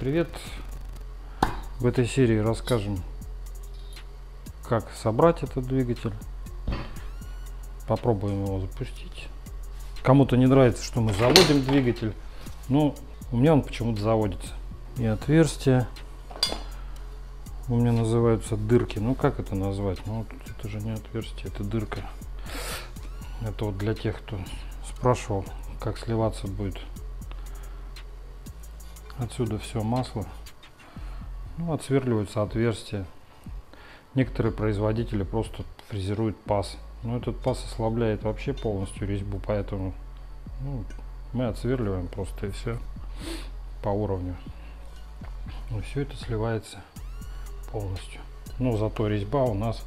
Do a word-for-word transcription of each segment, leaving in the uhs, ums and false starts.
привет! В этой серии расскажем, как собрать этот двигатель. Попробуем его запустить. Кому-то не нравится, что мы заводим двигатель, но у меня он почему-то заводится. И отверстия у меня называются дырки. Ну как это назвать? Ну это же не отверстие, это дырка. Это вот для тех, кто спрашивал, как сливаться будет. Отсюда все масло. Ну, отсверливаются отверстия. Некоторые производители просто фрезеруют паз. Но этот паз ослабляет вообще полностью резьбу, поэтому ну, мы отсверливаем просто и все по уровню. И все это сливается полностью. Но зато резьба у нас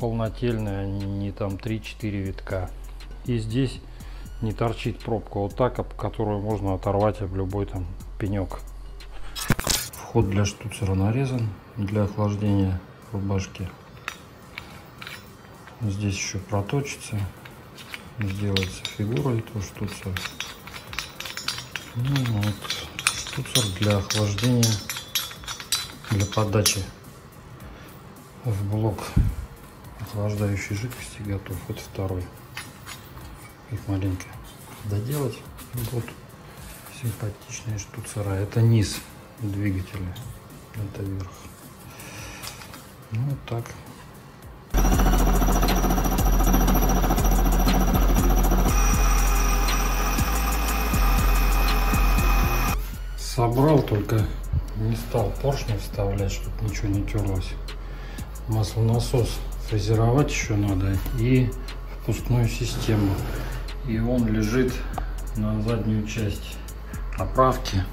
полнотельная, не там три-четыре витка. И здесь не торчит пробка вот так, об которую можно оторвать об любой там пенек. Вход для штуцера нарезан для охлаждения рубашки. Здесь еще проточится, сделается фигура этого штуцера. Ну, вот, штуцер для охлаждения, для подачи в блок охлаждающей жидкости готов. Это второй. Их маленько доделать. Вот симпатичные штуцера. Это низ двигателя, это верх. Ну вот так. Собрал, только не стал поршни вставлять, чтобы ничего не терлось. Маслонасос фрезеровать еще надо и впускную систему. И он лежит на заднюю часть оправки.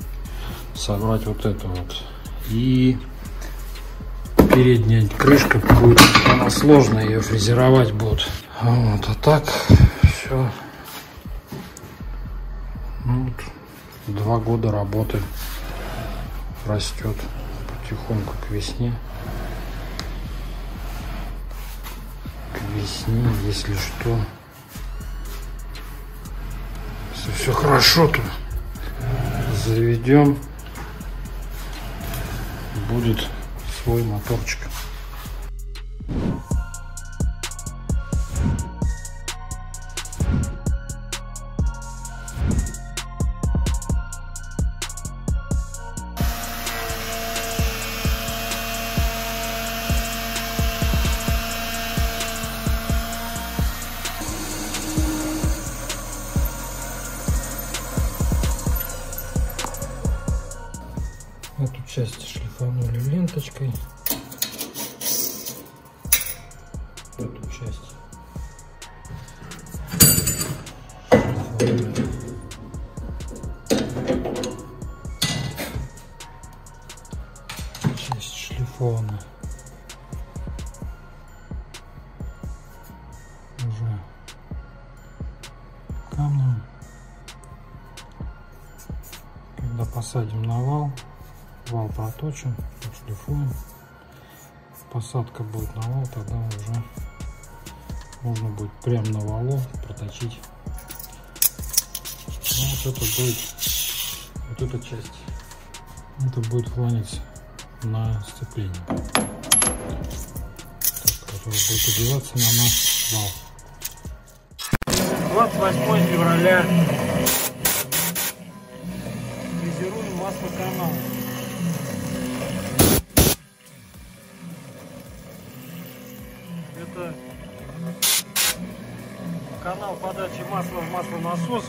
Собрать вот это вот. И передняя крышка будет, она сложная, ее фрезеровать будут. Вот, а так все. Вот. Два года работы, растет потихоньку к весне. К весне, если что, если все хорошо, то заведем, будет свой моторчик. Эту часть шлифанули ленточкой, эту часть шлифанули. Часть шлифована уже камнем. Когда посадим на вал, вал проточен, отшлифуем. Посадка будет на вал, тогда уже можно будет прям на валу проточить. Ну, вот это будет, вот эта часть, это будет клониться на сцепление, которое будет убиваться на наш вал. двадцать восьмое февраля. Фрезеруем маслоканал. Это канал подачи масла в маслонасос.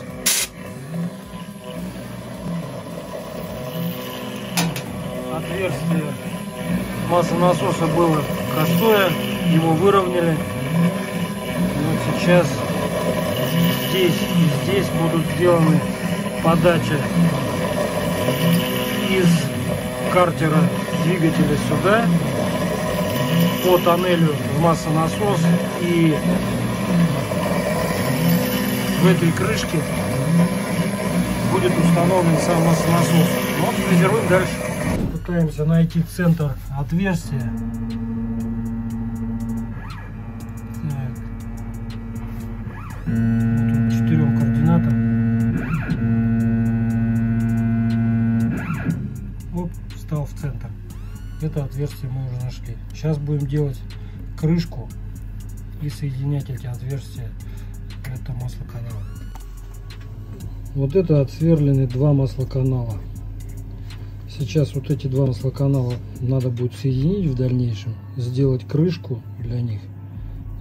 Отверстие маслонасоса было косое, его выровняли. Вот сейчас здесь и здесь будут сделаны подачи из картера двигателя сюда, по тоннелю в маслонасос, и в этой крышке будет установлен сам маслонасос. Вот, фрезеруем дальше. Пытаемся найти центр отверстия. четырем координатам. это отверстие мы уже нашли. Сейчас будем делать крышку и соединять эти отверстия. Это маслоканал. Вот это отсверлены два маслоканала. Сейчас вот эти два маслоканала надо будет соединить в дальнейшем, сделать крышку для них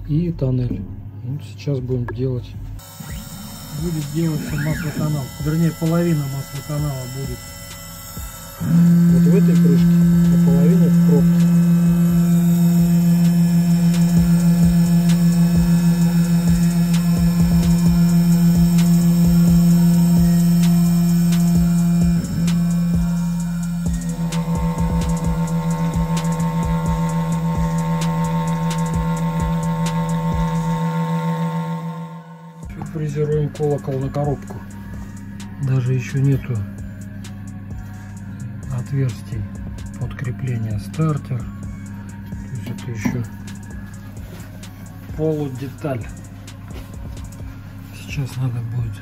и тоннель. Вот сейчас будем делать. Будет делаться маслоканал, вернее половина маслоканала будет вот в этой крышке, а половина в пробке. Фрезеруем колокол на коробку. Даже еще нету отверстий под крепление стартер. То есть это еще полудеталь. Сейчас надо будет,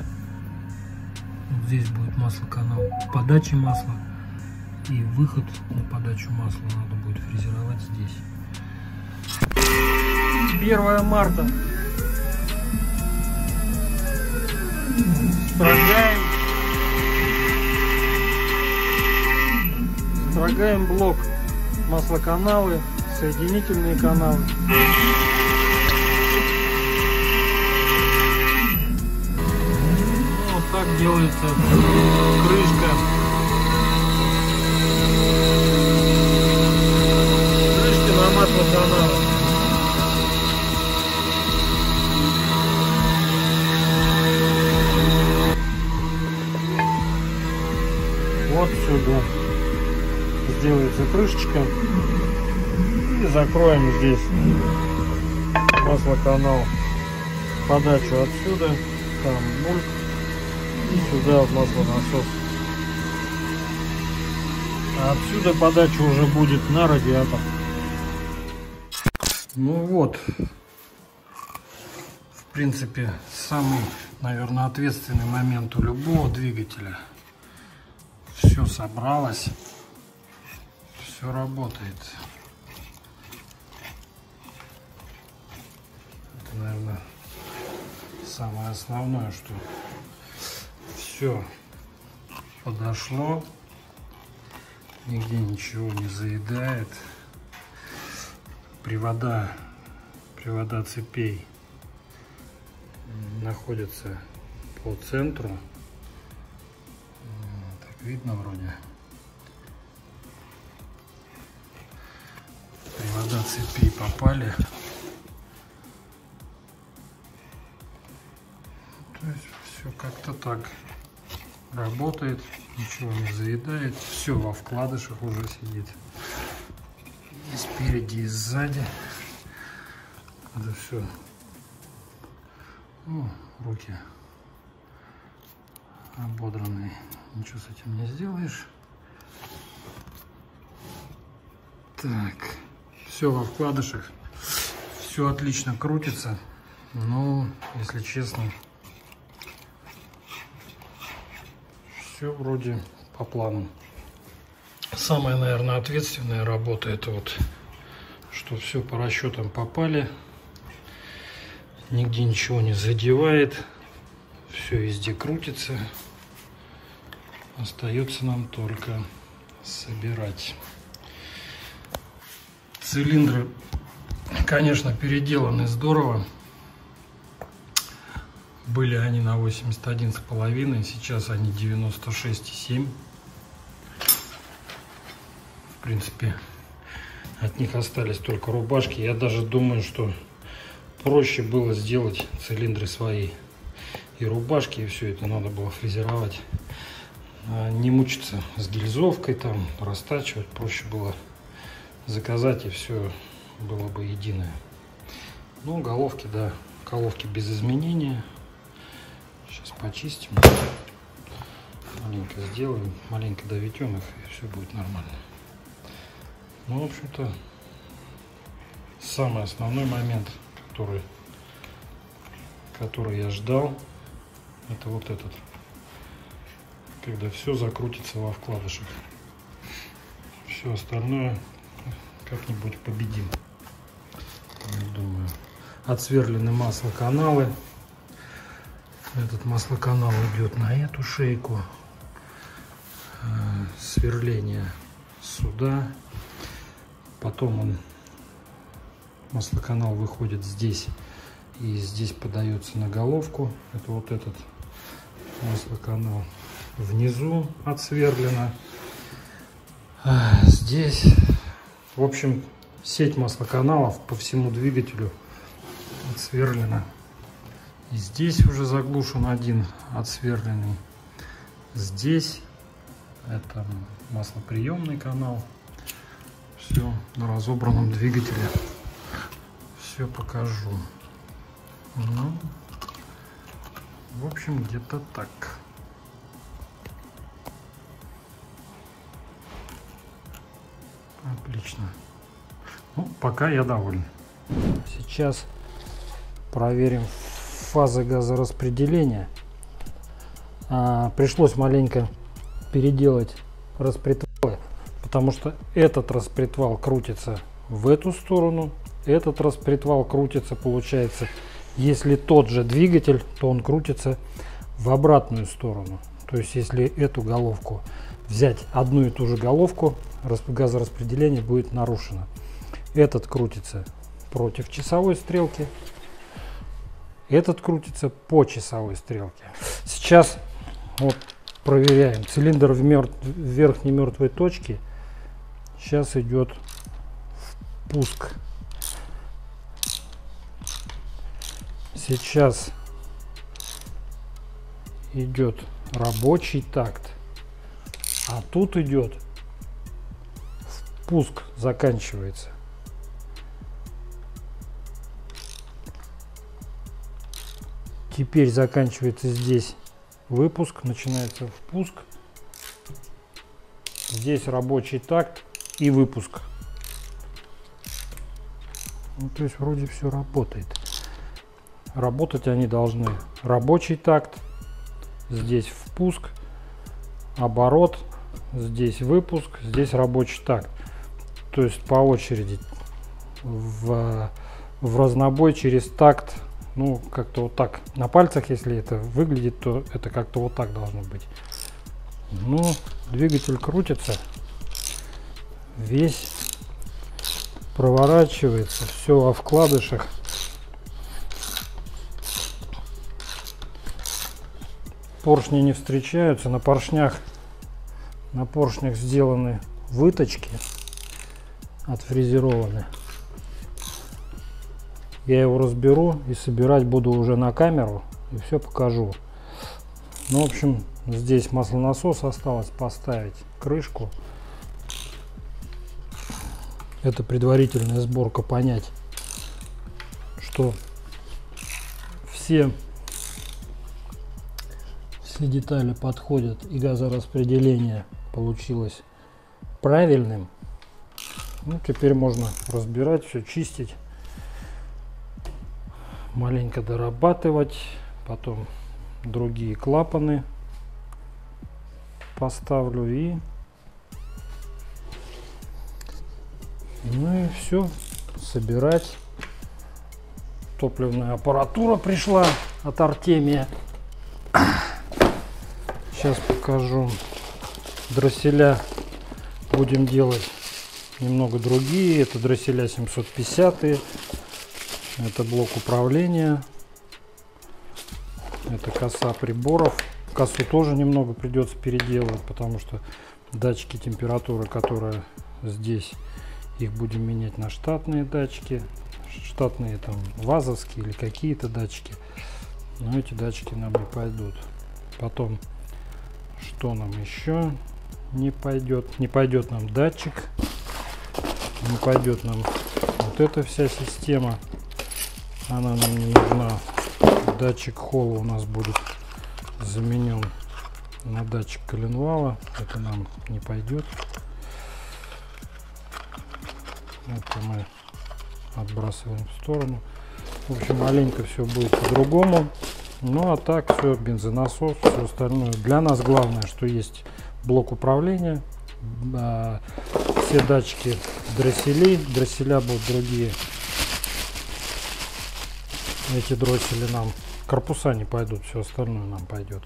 вот здесь будет маслоканал подачи масла, и выход на подачу масла надо будет фрезеровать здесь. первое марта. Строгаем. Строгаем блок, маслоканалы, соединительные каналы. Вот так делается крышка. Крышки на маслоканалы. Вот сюда сделается крышечка, и закроем здесь маслоканал, подачу отсюда, там мульт, и сюда маслонасос. А отсюда подача уже будет на радиатор. Ну вот, в принципе, самый, наверное, ответственный момент у любого двигателя. Все собралось, все работает. Это, наверное, самое основное, что все подошло, нигде ничего не заедает. Привода, привода цепей находятся по центру. Видно вроде. Привода цепи попали. То есть все как-то так работает, ничего не заедает. Все во вкладышах уже сидит. И спереди, и сзади. Это все. О, руки ободранный, ничего с этим не сделаешь. Так, все во вкладышах, все отлично крутится. Но, если честно, все вроде по плану. Самая, наверное, ответственная работа — это вот, что все по расчетам попали, нигде ничего не задевает, все везде крутится. Остается нам только собирать. Цилиндры, конечно, переделаны здорово. Были они на восемьдесят один с половиной, сейчас они девяносто шесть и семь. В принципе, от них остались только рубашки. Я даже думаю, что проще было сделать цилиндры свои. И рубашки, и все это надо было фрезеровать. Не мучиться с гильзовкой, там растачивать. Проще было заказать, и все было бы единое. Ну, головки, да, головки без изменения. Сейчас почистим, маленько сделаем, маленько доведем их, и все будет нормально. Ну, в общем-то, самый основной момент, который, который я ждал, это вот этот. Когда все закрутится во вкладышах. Все остальное как-нибудь победим. Я думаю. Отсверлены маслоканалы. Этот маслоканал идет на эту шейку. Сверление сюда. Потом он, маслоканал выходит здесь. И здесь подается на головку. Это вот этот маслоканал. Внизу отсверлено. Здесь, в общем, сеть маслоканалов по всему двигателю отсверлена. И здесь уже заглушен один отсверленный. Здесь это маслоприемный канал. Все на разобранном двигателе. Все покажу. Ну, в общем, где-то так. Отлично. Ну, пока я доволен. Сейчас проверим фазы газораспределения. А, пришлось маленько переделать распредвалы, потому что этот распредвал крутится в эту сторону, этот распредвал крутится, получается, если тот же двигатель, то он крутится в обратную сторону. То есть, если эту головку взять, одну и ту же головку, газораспределение будет нарушено. Этот крутится против часовой стрелки, этот крутится по часовой стрелке. Сейчас вот проверяем. Цилиндр в, мертв... в верхней мертвой точке. Сейчас идет впуск. Сейчас идет рабочий такт, а тут идет впуск, заканчивается. Теперь заканчивается здесь выпуск, начинается впуск, здесь рабочий такт и выпуск. Ну, то есть вроде все работает. Работать они должны. Рабочий такт, здесь впуск, оборот, здесь выпуск, здесь рабочий такт. То есть по очереди, в, в разнобой через такт. Ну, как-то вот так. На пальцах, если это выглядит, то это как-то вот так должно быть. Ну, двигатель крутится, весь проворачивается, все во вкладышах. Поршни не встречаются, на поршнях, на поршнях сделаны выточки, отфрезерованы. Я его разберу и собирать буду уже на камеру и все покажу. Ну, в общем, здесь маслонасос осталось поставить, крышку. Это предварительная сборка, понять, что все все детали подходят и газораспределение получилось правильным. Ну, теперь можно разбирать, все чистить, маленько дорабатывать, потом другие клапаны поставлю, и ну и все собирать. Топливная аппаратура пришла от Артемия. Сейчас покажу. Дросселя будем делать немного другие, это дросселя семьсот пятьдесят. Это блок управления, это коса приборов. Косу тоже немного придется переделывать, потому что датчики температуры, которые здесь, их будем менять на штатные датчики. Штатные там вазовские или какие-то датчики. Но эти датчики нам не пойдут. Потом, что нам еще не пойдет? Не пойдет нам датчик, не пойдет нам вот эта вся система. Она нам не нужна. Датчик холла у нас будет заменен на датчик коленвала. Это нам не пойдет. Это мы отбрасываем в сторону. В общем, маленько все будет по-другому. Ну а так все, бензонасос, все остальное. Для нас главное, что есть блок управления, а, все датчики дросселей, дросселя будут другие. Эти дроссели нам, корпуса не пойдут, все остальное нам пойдет.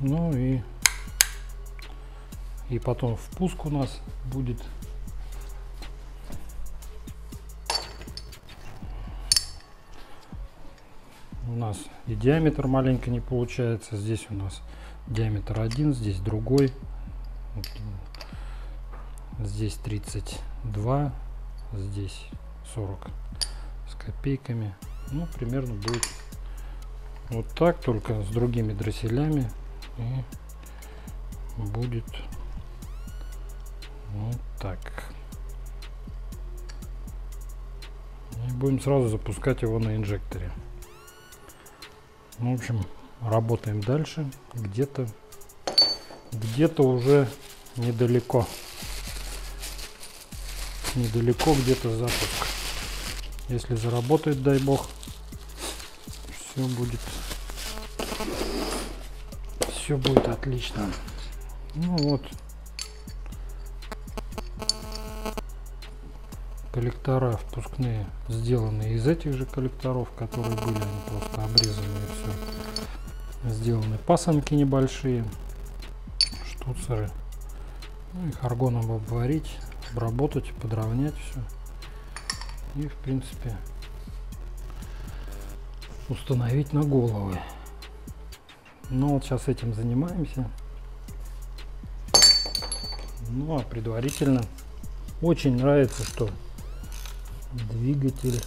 Ну и и потом впуск у нас будет. У нас и диаметр маленько не получается. Здесь у нас диаметр один, здесь другой. Здесь тридцать два, здесь сорок с копейками. Ну, примерно будет вот так, только с другими дросселями. И будет вот так. И будем сразу запускать его на инжекторе. В общем, работаем дальше. Где-то где-то уже недалеко. Недалеко где-то запуск. Если заработает, дай бог, все будет, все будет отлично. Ну вот. Коллектора впускные сделаны из этих же коллекторов, которые были, они просто обрезаны и все. Сделаны пасанки небольшие, штуцеры. Ну, их аргоном обварить, обработать, подровнять все. И в принципе установить на головы. Ну вот сейчас этим занимаемся. Ну а предварительно очень нравится, что двигатель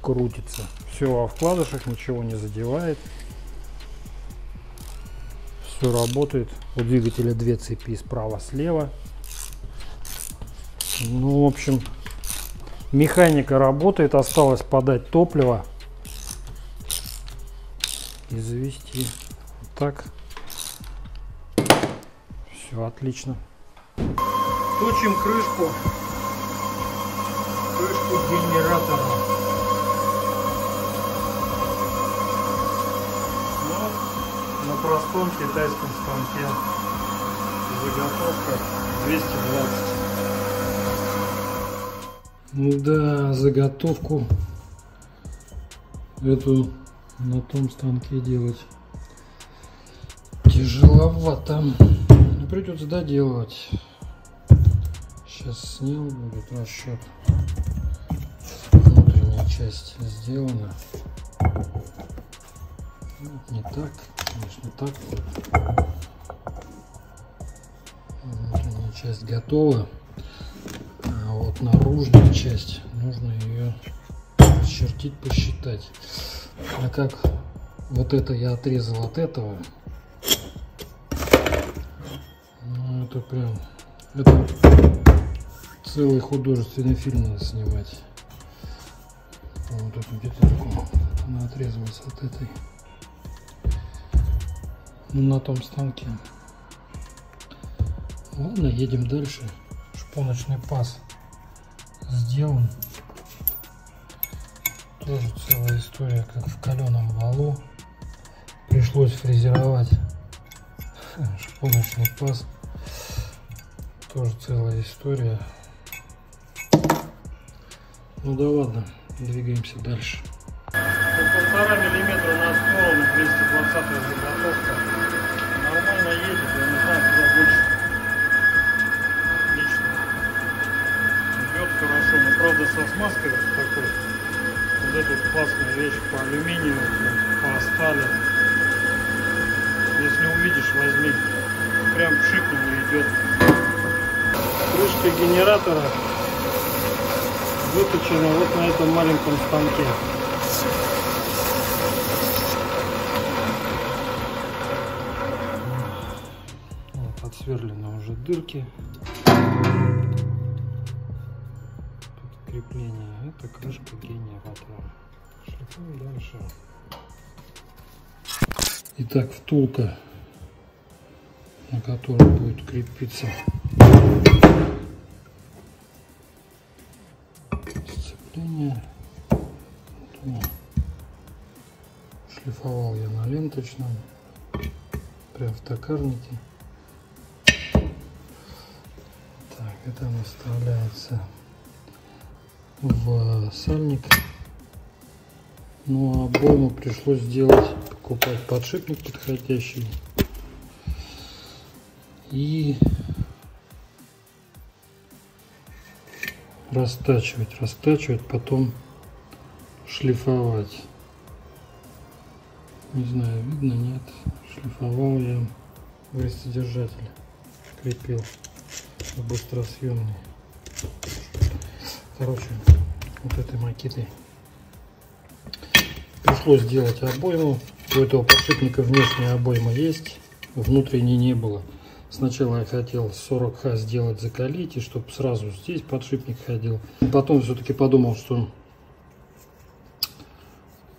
крутится, все во вкладышах, ничего не задевает, все работает. У двигателя две цепи, справа слева. Ну, в общем, механика работает. Осталось подать топливо и завести. Вот так, все отлично. Стучим крышку крышку генератора. Но на простом китайском станке заготовка двести двадцать. Да, заготовку эту на том станке делать тяжеловато. Но придется доделывать. Сейчас снял, будет расчет. Часть сделана. Вот не так, конечно, так. Внутренняя часть готова, а вот наружная часть нужно ее расчертить, посчитать. А как вот это я отрезал от этого, ну это прям, это целый художественный фильм надо снимать. Вот эту детальку она отрезалась от этой на том станке. Ладно, едем дальше. Шпоночный паз сделан, тоже целая история, как в каленом валу. Пришлось фрезеровать шпоночный паз, тоже целая история. Ну да ладно, двигаемся дальше. Полтора миллиметра на основу, двести двадцатая заготовка. Нормально едет, я не знаю, куда больше. Отлично. Идет хорошо, но правда со смазкой вот такой. Вот эта классная вещь по алюминию, по стали. Если увидишь, возьми. Прям пшикнул и идет. Крышка генератора выточено вот на этом маленьком станке. Вот, отсверлены уже дырки подкрепления. Это крышка генератора. Шлифуем дальше. Итак, втулка, на которой будет крепиться шлифовал я на ленточном, прям в токарнике. и там вставляется в сальник. Ну а обойму пришлось сделать, покупать подшипник подходящий и растачивать, растачивать, потом шлифовать. Не знаю, видно, нет. Шлифовал я гвоздодержатель, крепил быстросъемный. Короче, вот этой макетой пришлось сделать обойму. У этого подшипника внешняя обойма есть, внутренней не было. Сначала я хотел сорок ха сделать, закалить, и чтобы сразу здесь подшипник ходил. Потом все-таки подумал, что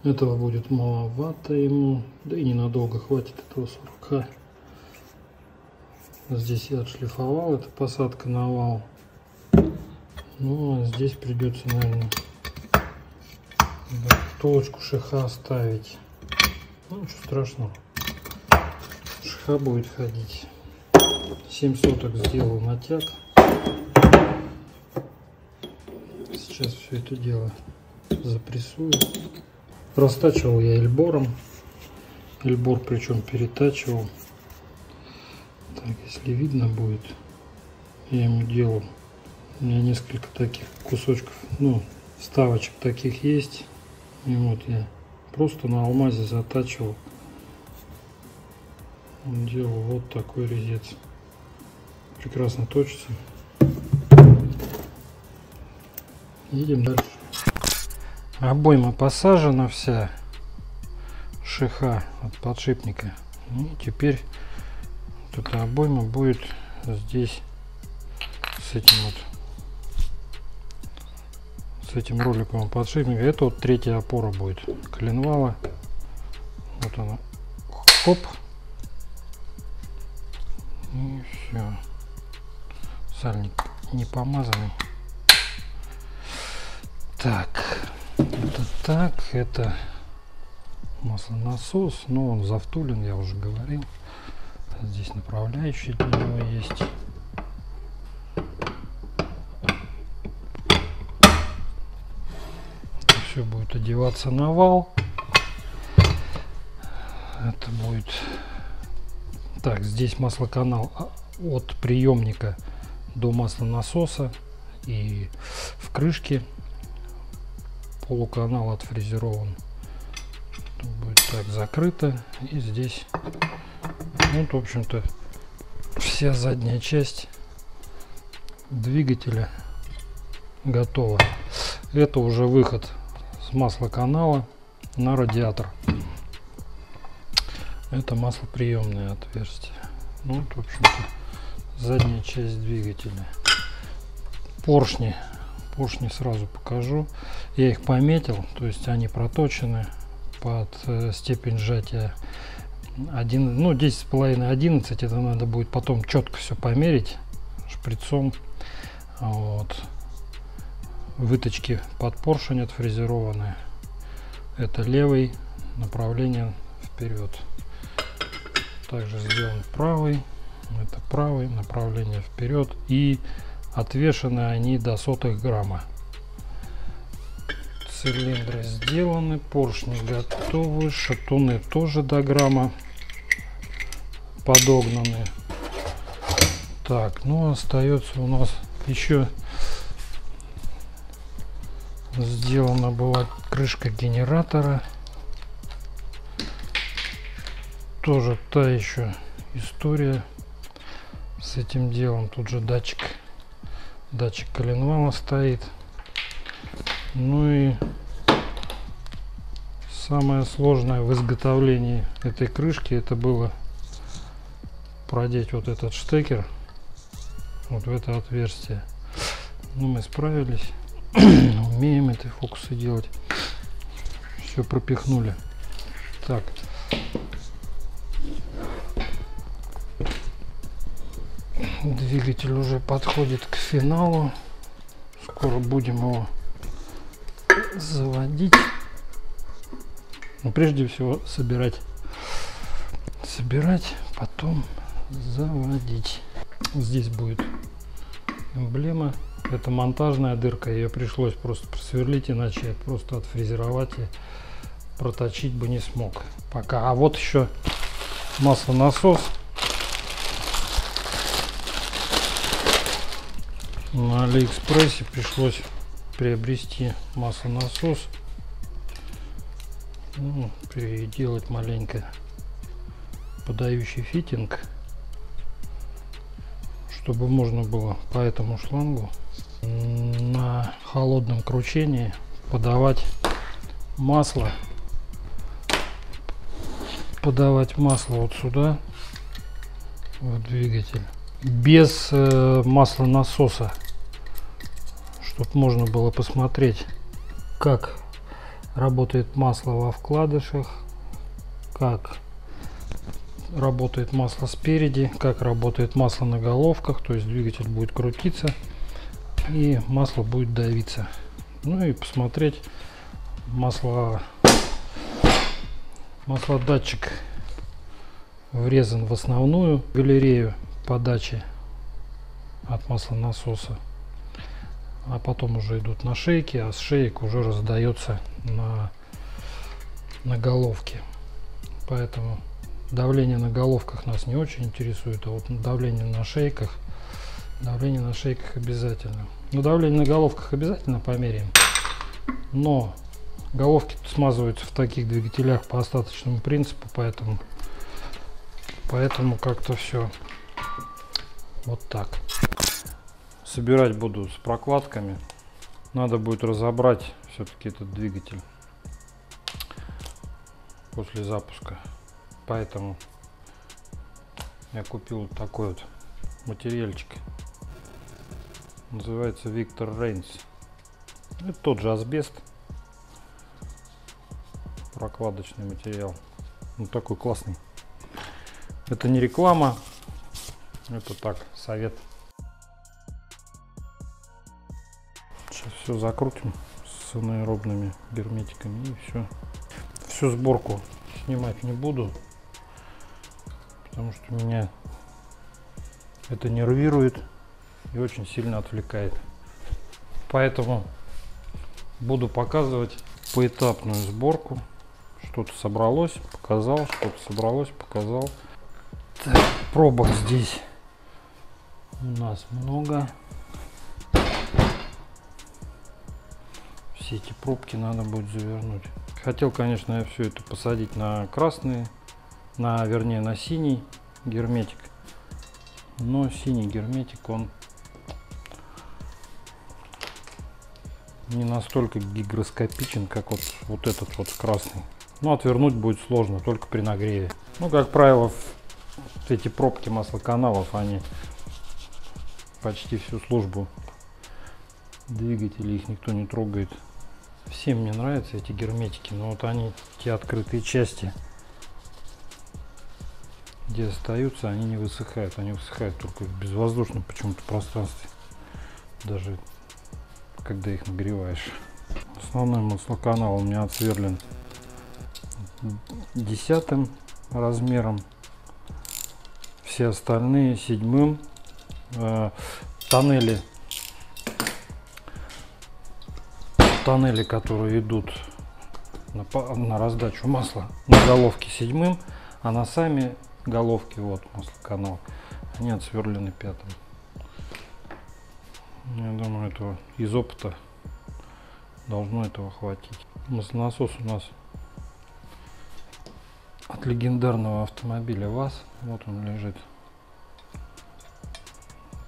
этого будет маловато ему, да и ненадолго хватит этого сорок ха. Здесь я отшлифовал, это посадка на вал. Ну а здесь придется, наверное, точку шиха оставить. Ну ничего страшного, шиха будет ходить. семь соток сделал натяг. Сейчас все это дело запрессую. Растачивал я эльбором. Эльбор причем перетачивал. Так, если видно будет, я ему делал. У меня несколько таких кусочков, ну, вставочек таких есть. И вот я просто на алмазе затачивал. Делал вот такой резец. Прекрасно точится. Едем дальше. Обойма посажена вся, шиха от подшипника. И теперь вот эта обойма будет здесь с этим вот, с этим роликовым подшипником. Это вот третья опора будет коленвала. Вот она. Хоп. И все. Сальник не помазанный. Так, это так, это маслонасос, но он завтулен, я уже говорил. Здесь направляющие для него есть. Это все будет одеваться на вал. Это будет. Так, здесь маслоканал от приемника до маслонасоса и в крышке. Полуканал отфрезерован. Тут будет так закрыто. И здесь, вот, в общем-то, вся задняя часть двигателя готова. Это уже выход с маслоканала на радиатор. Это маслоприемное отверстие. Вот, в общем-то, задняя часть двигателя. Поршни, поршни сразу покажу, я их пометил, то есть они проточены под э, степень сжатия один, ну, десять с половиной, одиннадцать. Это надо будет потом четко все померить шприцом. Вот. Выточки под поршень отфрезерованы. Это левый, направление вперед. Также сделан правый. Это правый, направление вперед, и отвешены они до сотых грамма. Цилиндры сделаны, поршни готовы, шатуны тоже до грамма подогнаны. Так, ну остается у нас еще, сделана была крышка генератора, тоже та еще история с этим делом. Тут же датчик датчик коленвала стоит. Ну и самое сложное в изготовлении этой крышки, это было продеть вот этот штекер вот в это отверстие. Ну, мы справились. Умеем эти фокусы делать. Все пропихнули. Так, двигатель уже подходит к финалу, скоро будем его заводить, но прежде всего собирать собирать потом заводить. Здесь будет эмблема. Это монтажная дырка, ее пришлось просто просверлить, иначе просто отфрезеровать и проточить бы не смог пока. А вот еще маслонасос на Алиэкспрессе, пришлось приобрести маслонасос, ну, переделать маленько подающий фитинг, чтобы можно было по этому шлангу на холодном кручении подавать масло подавать масло вот сюда в двигатель без э, маслонасоса, чтобы можно было посмотреть, как работает масло во вкладышах, как работает масло спереди, как работает масло на головках. То есть двигатель будет крутиться и масло будет давиться. Ну и посмотреть масло маслодатчик врезан в основную галерею подачи от маслонасоса, а потом уже идут на шейки, а с шеек уже раздается на на головке. Поэтому давление на головках нас не очень интересует, а вот давление на шейках, давление на шейках обязательно. Но давление на головках обязательно померяем, но головки смазываются в таких двигателях по остаточному принципу, поэтому, поэтому как-то все вот так. Собирать буду с прокладками, надо будет разобрать все-таки этот двигатель после запуска. Поэтому я купил вот такой вот материальчик. Называется Виктор Рейнс. Это тот же асбест. Прокладочный материал. Ну, такой классный. Это не реклама. Это так, совет. Сейчас все закрутим с анаэробными герметиками и все. Всю сборку снимать не буду, потому что меня это нервирует и очень сильно отвлекает. Поэтому буду показывать поэтапную сборку. Что-то собралось, показал, что-то собралось, показал. Так, пробок здесь у нас много. Все эти пробки надо будет завернуть. Хотел, конечно, я все это посадить на красные, на, вернее, на синий герметик, но синий герметик он не настолько гигроскопичен, как вот, вот этот вот красный. Но отвернуть будет сложно, только при нагреве. Ну, как правило, эти пробки маслоканалов, они почти всю службу двигателей, их никто не трогает. Всем мне нравятся эти герметики, но вот они, те открытые части, где остаются, они не высыхают. Они высыхают только в безвоздушном почему-то пространстве, даже когда их нагреваешь. Основной маслоканал у меня отсверлен десятым размером, все остальные седьмым. Тоннели, тоннели, которые идут на, на раздачу масла на головке седьмым, а на сами головки, вот маслоканал, они отсверлены пятым. Я думаю, этого из опыта должно этого хватить. Маслонасос у нас от легендарного автомобиля ВАЗ. Вот он лежит.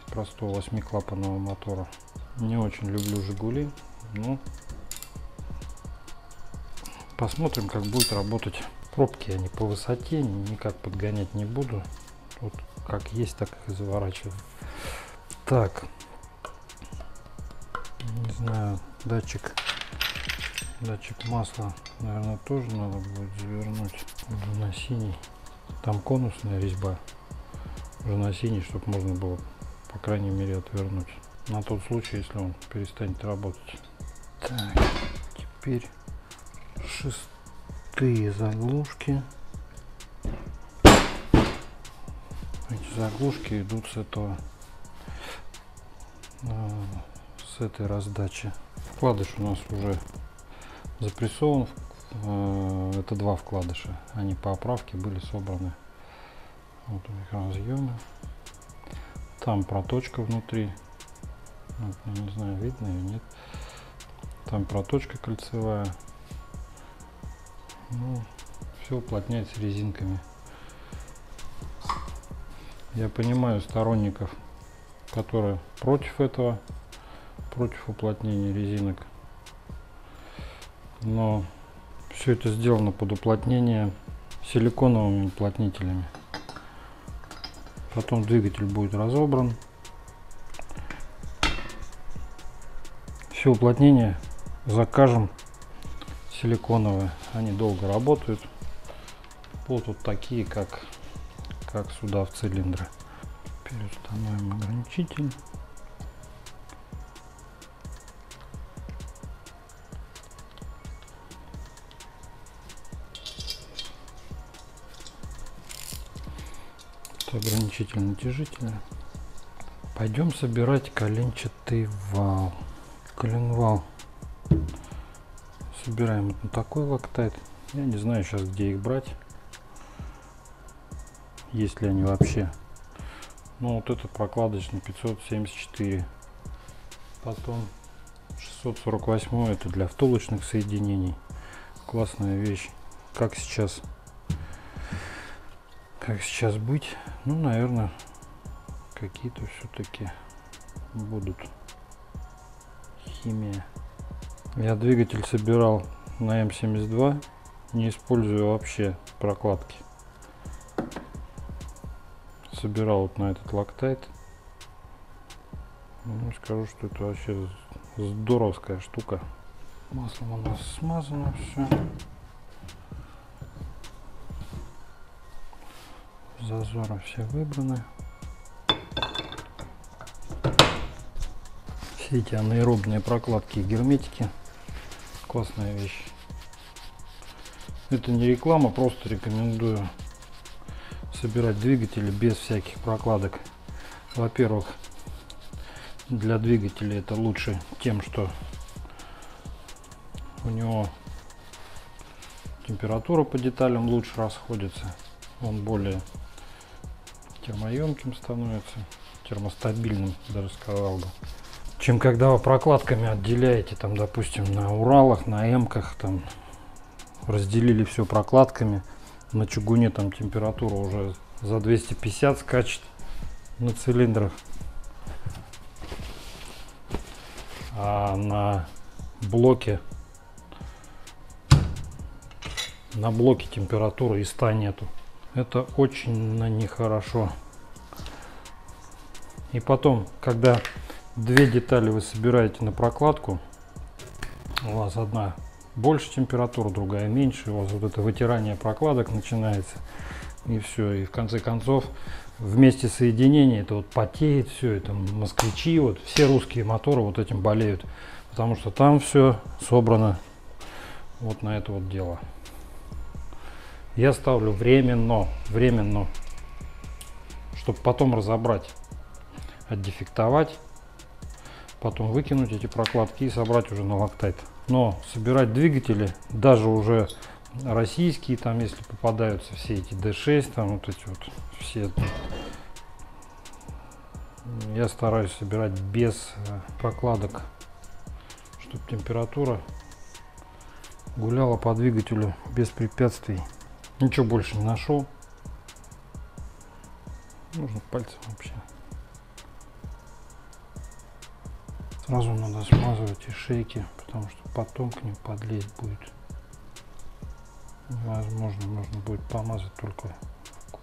Простого восьмиклапанного мотора. Не очень люблю Жигули, но посмотрим, как будет работать. Пробки они по высоте, никак подгонять не буду. Вот как есть, так и заворачиваю. Так, не знаю, датчик, датчик масла, наверное, тоже надо будет завернуть уже на синий. Там конусная резьба, уже на синий, чтобы можно было, по крайней мере, отвернуть. На тот случай, если он перестанет работать. Так, теперь шест... заглушки. Эти заглушки идут с этого с этой раздачи. Вкладыш у нас уже запрессован. Это два вкладыша. Они по оправке были собраны. Вот разъемы. Там проточка внутри. Вот, я не знаю, видно или нет. Там проточка кольцевая. Ну, все уплотняется резинками. Я понимаю сторонников, которые против этого, против уплотнения резинок. Но все это сделано под уплотнение силиконовыми уплотнителями. Потом двигатель будет разобран. Все уплотнение закажем силиконовые. Они долго работают. Вот, вот такие, как, как сюда в цилиндры. Переустановим ограничитель. Ограничитель натяжителя. Пойдем собирать коленчатый вал. Коленвал собираем на такой локтайт. Я не знаю сейчас, где их брать, есть ли они вообще. Ну вот это прокладочный пятьсот семьдесят четыре, потом шестьсот сорок восемь, это для втулочных соединений. Классная вещь. Как сейчас Как сейчас быть? Ну, наверное, какие-то все-таки будут. Химия. Я двигатель собирал на эм семьдесят два, не использую вообще прокладки. Собирал вот на этот локтайт. Ну, скажу, что это вообще здоровская штука. Маслом у нас смазано все. Зазоры все выбраны. Все эти анаэробные прокладки и герметики. Классная вещь. Это не реклама, просто рекомендую собирать двигатели без всяких прокладок. Во-первых, для двигателя это лучше тем, что у него температура по деталям лучше расходится. Он более термоемким становится, термостабильным, даже сказал бы, чем когда вы прокладками отделяете, там, допустим, на Уралах, на Эмках, там разделили все прокладками, на чугуне там температура уже за двести пятьдесят скачет на цилиндрах, а на блоке на блоке температуры и ста нету. Это очень на нехорошо. И потом, когда две детали вы собираете на прокладку, у вас одна больше температура, другая меньше, у вас вот это вытирание прокладок начинается, и все. И в конце концов, вместе соединения, это вот потеет все, это москвичи, вот все русские моторы вот этим болеют, потому что там все собрано вот на это вот дело. Я ставлю временно, временно, чтобы потом разобрать, отдефектовать, потом выкинуть эти прокладки и собрать уже на локтайт. Но собирать двигатели, даже уже российские, там, если попадаются все эти дэ шесть, там вот эти вот все, я стараюсь собирать без прокладок, чтобы температура гуляла по двигателю без препятствий. Ничего больше не нашел. Нужно пальцем вообще. Сразу надо смазывать и шейки, потому что потом к ним подлезть будет. Возможно, можно будет помазать только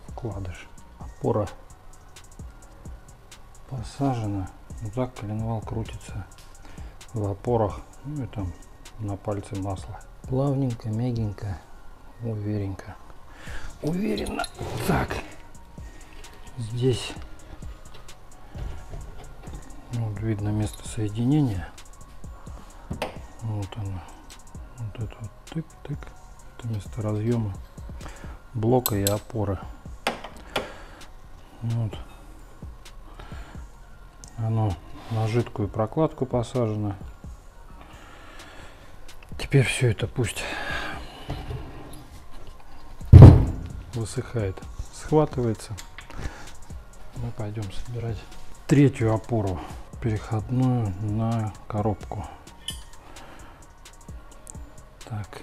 вкладыш. Опора посажена. Вот так коленвал крутится в опорах. Ну и там на пальце масло. Плавненько, мягенько, уверенько. Уверенно. Так, здесь вот видно место соединения. Вот оно. Вот это вот тык-тык. Это место разъема блока и опоры. Вот. Оно на жидкую прокладку посажено. Теперь все это пусть высыхает, схватывается. Мы пойдем собирать третью опору, переходную на коробку. Так,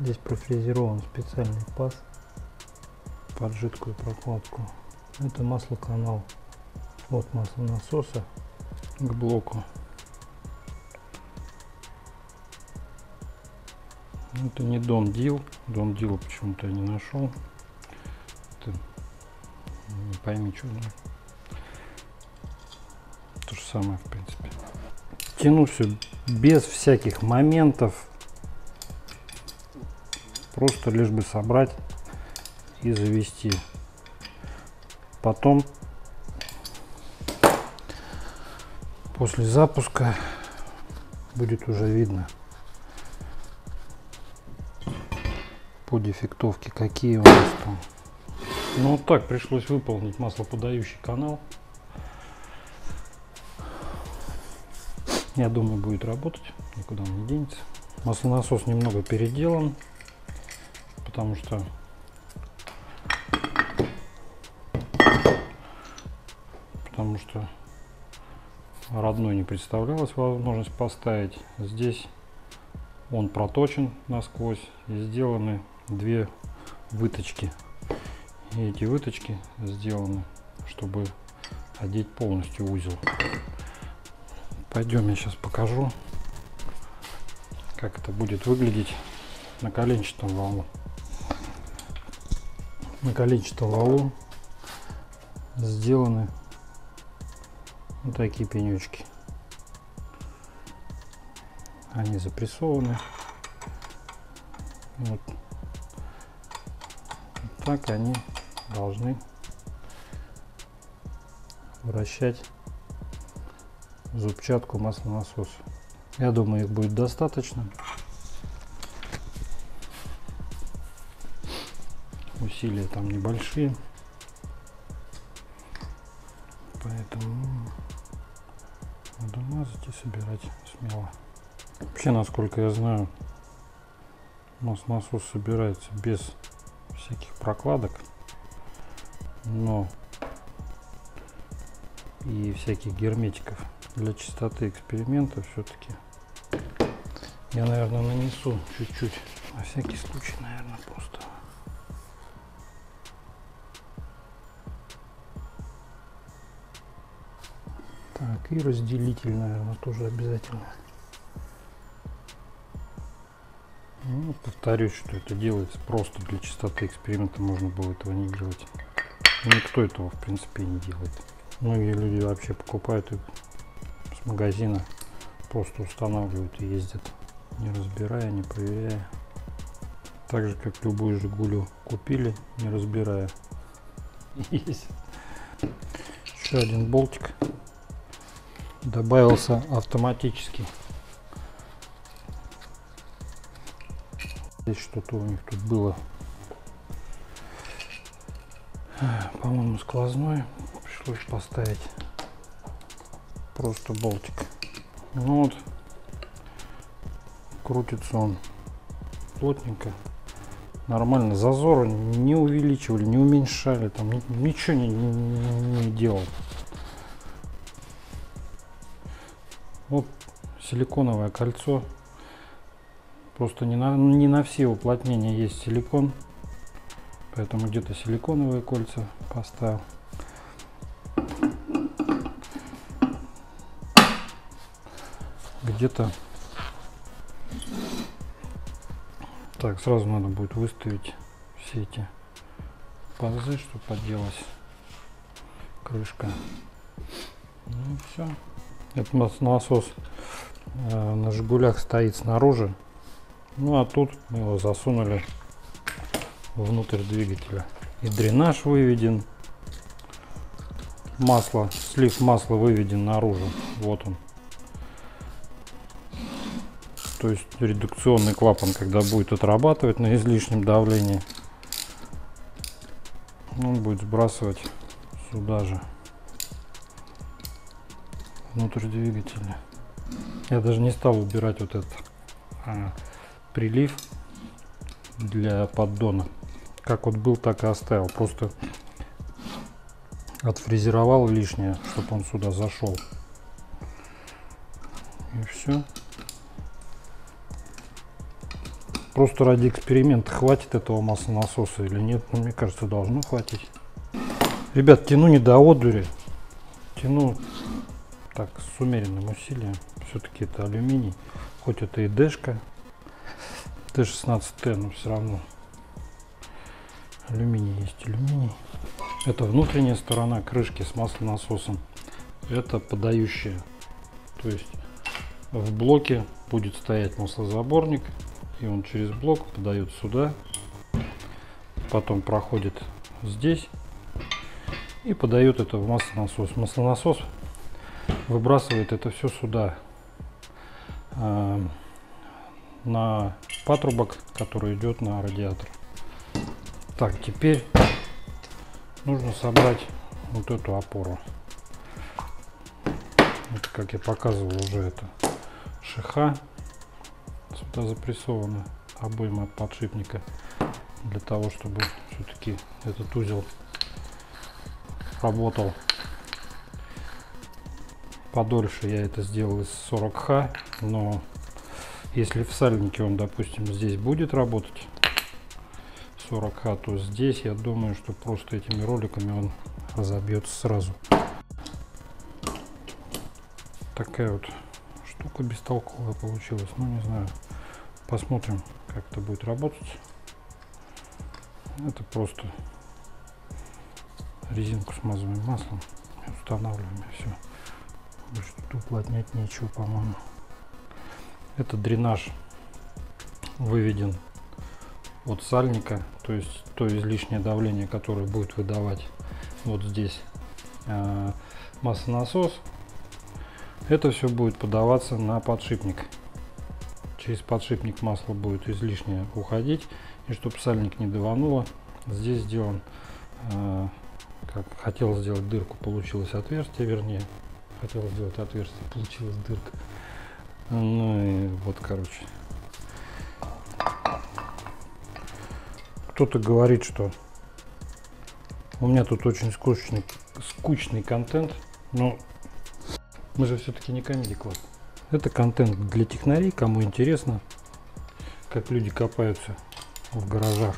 здесь профрезерован специальный паз под жидкую прокладку. Это маслоканал от маслонасоса к блоку. Это не Don Deal. Don Deal почему-то я не нашел. Это не пойми, что. То же самое, в принципе. Тяну все без всяких моментов. Просто лишь бы собрать и завести. Потом, после запуска, будет уже видно по дефектовке, какие у нас там. Ну вот так пришлось выполнить маслоподающий канал. Я думаю, будет работать, никуда он не денется. Маслонасос немного переделан, потому что потому что родной не представлялась возможность поставить. Здесь он проточен насквозь и сделаны две выточки, и эти выточки сделаны, чтобы одеть полностью узел. Пойдем, я сейчас покажу, как это будет выглядеть на коленчатом валу. На коленчатом валу сделаны вот такие пенечки. Они запрессованы. Вот. Так они должны вращать зубчатку маслонасоса. Я думаю, их будет достаточно. Усилия там небольшие, поэтому надо мазать и собирать смело. Вообще, насколько я знаю, у нас насос собирается без всяких прокладок, но и всяких герметиков. Для чистоты эксперимента все-таки я, наверное, нанесу чуть-чуть, на всякий случай, наверное, просто. Так, и разделитель, наверное, тоже обязательно. Ну, повторюсь, что это делается просто для чистоты эксперимента, можно было этого не делать. Никто этого, в принципе, не делает. Многие люди вообще покупают их с магазина, просто устанавливают и ездят, не разбирая, не проверяя. Так же, как любую Жигулю купили, не разбирая, ездят. Еще один болтик добавился автоматически. Здесь что-то у них тут было, по-моему, сквозной, пришлось поставить просто болтик. Ну вот, крутится он плотненько, нормально, зазоры не увеличивали, не уменьшали, там ничего не, не, не делал. Вот силиконовое кольцо. Просто не на, не на все уплотнения есть силикон, поэтому где-то силиконовые кольца поставил. Где-то... Так, сразу надо будет выставить все эти пазы, чтобы подделась крышка. Ну все. Это у нас насос э, на Жигулях стоит снаружи. Ну а тут мы его засунули внутрь двигателя. И дренаж выведен. Масло, слив масла выведен наружу. Вот он. То есть редукционный клапан, когда будет отрабатывать на излишнем давлении, он будет сбрасывать сюда же. внутрь двигателя. Я даже не стал убирать вот этот а, прилив для поддона. Как вот был, так и оставил. Просто отфрезеровал лишнее, чтобы он сюда зашел. И все. Просто ради эксперимента, хватит этого маслонасоса или нет. Ну, мне кажется, должно хватить. Ребят, тяну не до одури. Тяну так, с умеренным усилием. Все-таки это алюминий. Хоть это и дэшка. тэ шестнадцать тэ, но все равно. Алюминий есть алюминий. Это внутренняя сторона крышки с маслонасосом. Это подающая. То есть в блоке будет стоять маслозаборник, и он через блок подает сюда, потом проходит здесь и подает это в маслонасос. Маслонасос выбрасывает это все сюда, э, на патрубок, который идет на радиатор. Так, теперь нужно собрать вот эту опору. Это, как я показывал уже, это шиха сюда запрессована обойма от подшипника, для того чтобы все-таки этот узел работал подольше. Я это сделал из сорок ха, но если в сальнике он, допустим, здесь будет работать сорок ха, то здесь я думаю, что просто этими роликами он разобьется сразу. Такая вот штука бестолковая получилась. Ну, не знаю, посмотрим, как это будет работать. Это просто резинку смазываем маслом, устанавливаем, и все. Больше тут уплотнять нечего, по-моему. Это дренаж выведен от сальника, то есть то излишнее давление, которое будет выдавать вот здесь э, маслонасос, это все будет подаваться на подшипник. Через подшипник масло будет излишнее уходить, и чтобы сальник не давануло, здесь сделан, э, как хотел сделать дырку, получилось отверстие, вернее хотел сделать отверстие, получилась дырка. Ну и вот, короче, кто-то говорит, что у меня тут очень скучный скучный контент, но мы же все-таки не Comedy Club. Это контент для технарей, кому интересно, как люди копаются в гаражах.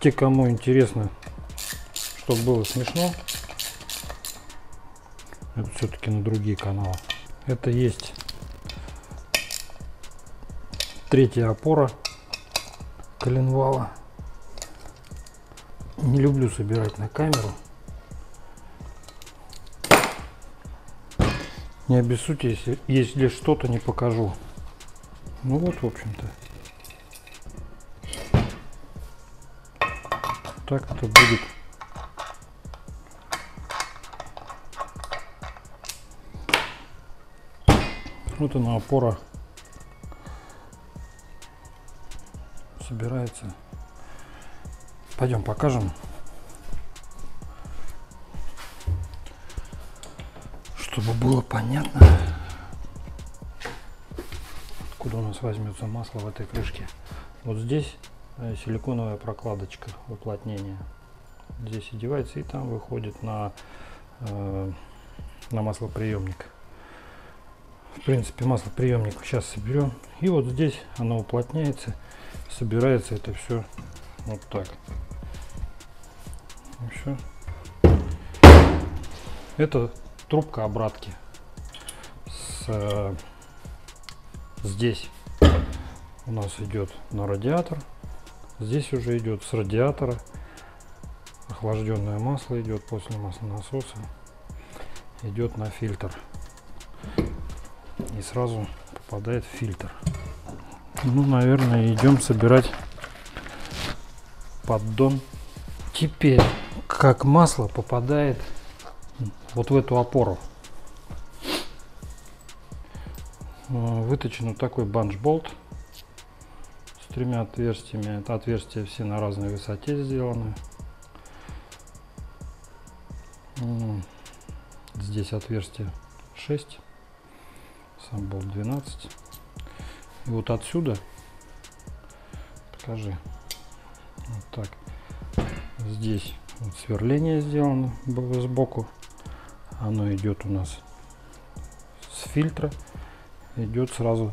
Те, кому интересно, чтобы было смешно, это все-таки на другие каналы. Это есть третья опора коленвала. Не люблю собирать на камеру. Не обессудьте, если, если что-то не покажу. Ну вот, в общем-то. Так это будет. Вот она, опора собирается. Пойдем покажем, чтобы было понятно, откуда у нас возьмется масло в этой крышке. Вот здесь силиконовая прокладочка уплотнения, здесь одевается и там выходит на, э, на маслоприемник. В принципе, маслоприемник сейчас соберем. И вот здесь оно уплотняется, собирается это все вот так. И все. Это трубка обратки с, э, здесь у нас идет на радиатор, здесь уже идет с радиатора, охлажденное масло идет после маслонасоса, идет на фильтр и сразу попадает в фильтр. Ну, наверное, идем собирать поддон. Теперь как масло попадает вот в эту опору. Выточен вот такой банч-болт с тремя отверстиями. Это отверстия все на разной высоте сделаны. Здесь отверстие шесть, сам болт двенадцать. И вот отсюда, покажи, вот так, здесь вот сверление сделано было сбоку, оно идет у нас с фильтра, идет сразу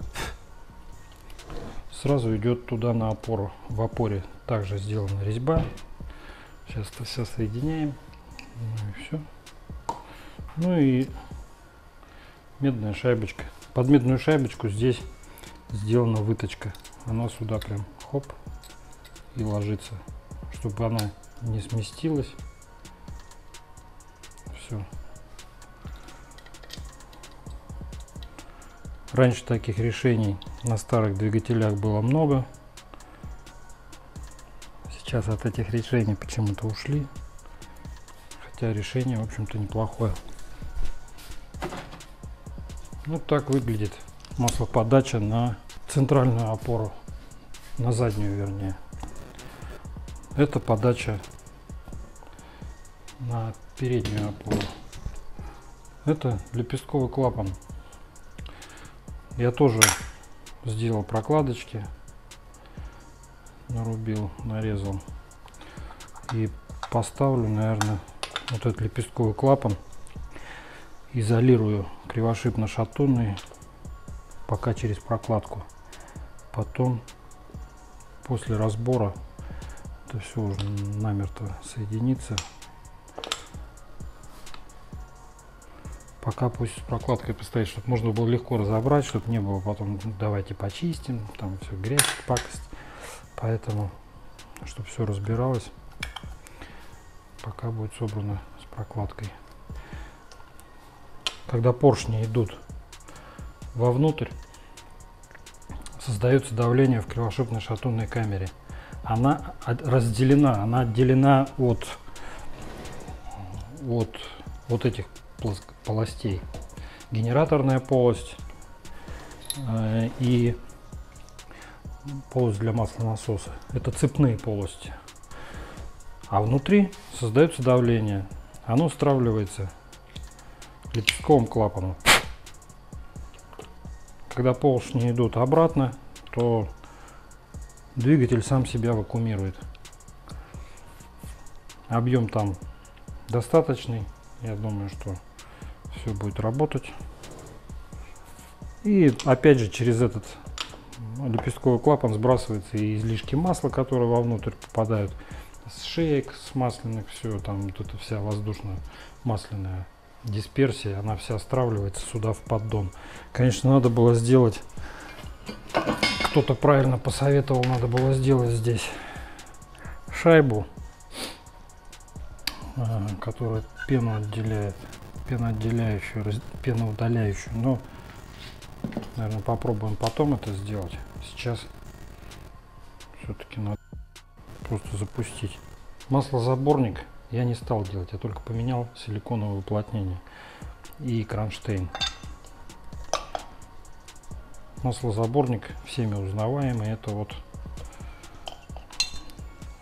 сразу идет туда на опору. В опоре также сделана резьба. Сейчас это все соединяем. Ну и все. Ну и медная шайбочка. Под медную шайбочку здесь сделана выточка. Она сюда прям хоп и ложится, чтобы она не сместилась. Все. Раньше таких решений на старых двигателях было много. Сейчас от этих решений почему-то ушли. Хотя решение, в общем-то, неплохое. Вот так выглядит маслоподача на центральную опору. На заднюю, вернее. Это подача на переднюю опору. Это лепестковый клапан. Я тоже сделал прокладочки, нарубил, нарезал и поставлю, наверное, вот этот лепестковый клапан, изолирую кривошипно-шатунный пока через прокладку, потом после разбора это все уже намертво соединится. Пока пусть с прокладкой постоит, чтобы можно было легко разобрать, чтобы не было потом давайте почистим, там все грязь, пакость. Поэтому, чтобы все разбиралось, пока будет собрано с прокладкой. Когда поршни идут вовнутрь, создается давление в кривошипной шатунной камере. Она разделена, она отделена от, от вот этих полостей. Генераторная полость э, и полость для маслонасоса. Это цепные полости. А внутри создается давление. Оно стравливается лепестковым клапаном. Когда полшни идут обратно, то двигатель сам себя вакуумирует. Объем там достаточный. Я думаю, что все будет работать. И опять же через этот лепестковый клапан сбрасывается и излишки масла, которые вовнутрь попадают с шеек, с масляных, все там вот эта вся воздушная масляная дисперсия, она вся стравливается сюда в поддон. Конечно, надо было сделать, кто-то правильно посоветовал, надо было сделать здесь шайбу, которая пену отделяет, пеноотделяющую, пеноудаляющую, но, наверное, попробуем потом это сделать. Сейчас все-таки надо просто запустить. Маслозаборник я не стал делать, я только поменял силиконовое уплотнение и кронштейн. Маслозаборник всеми узнаваемый, это вот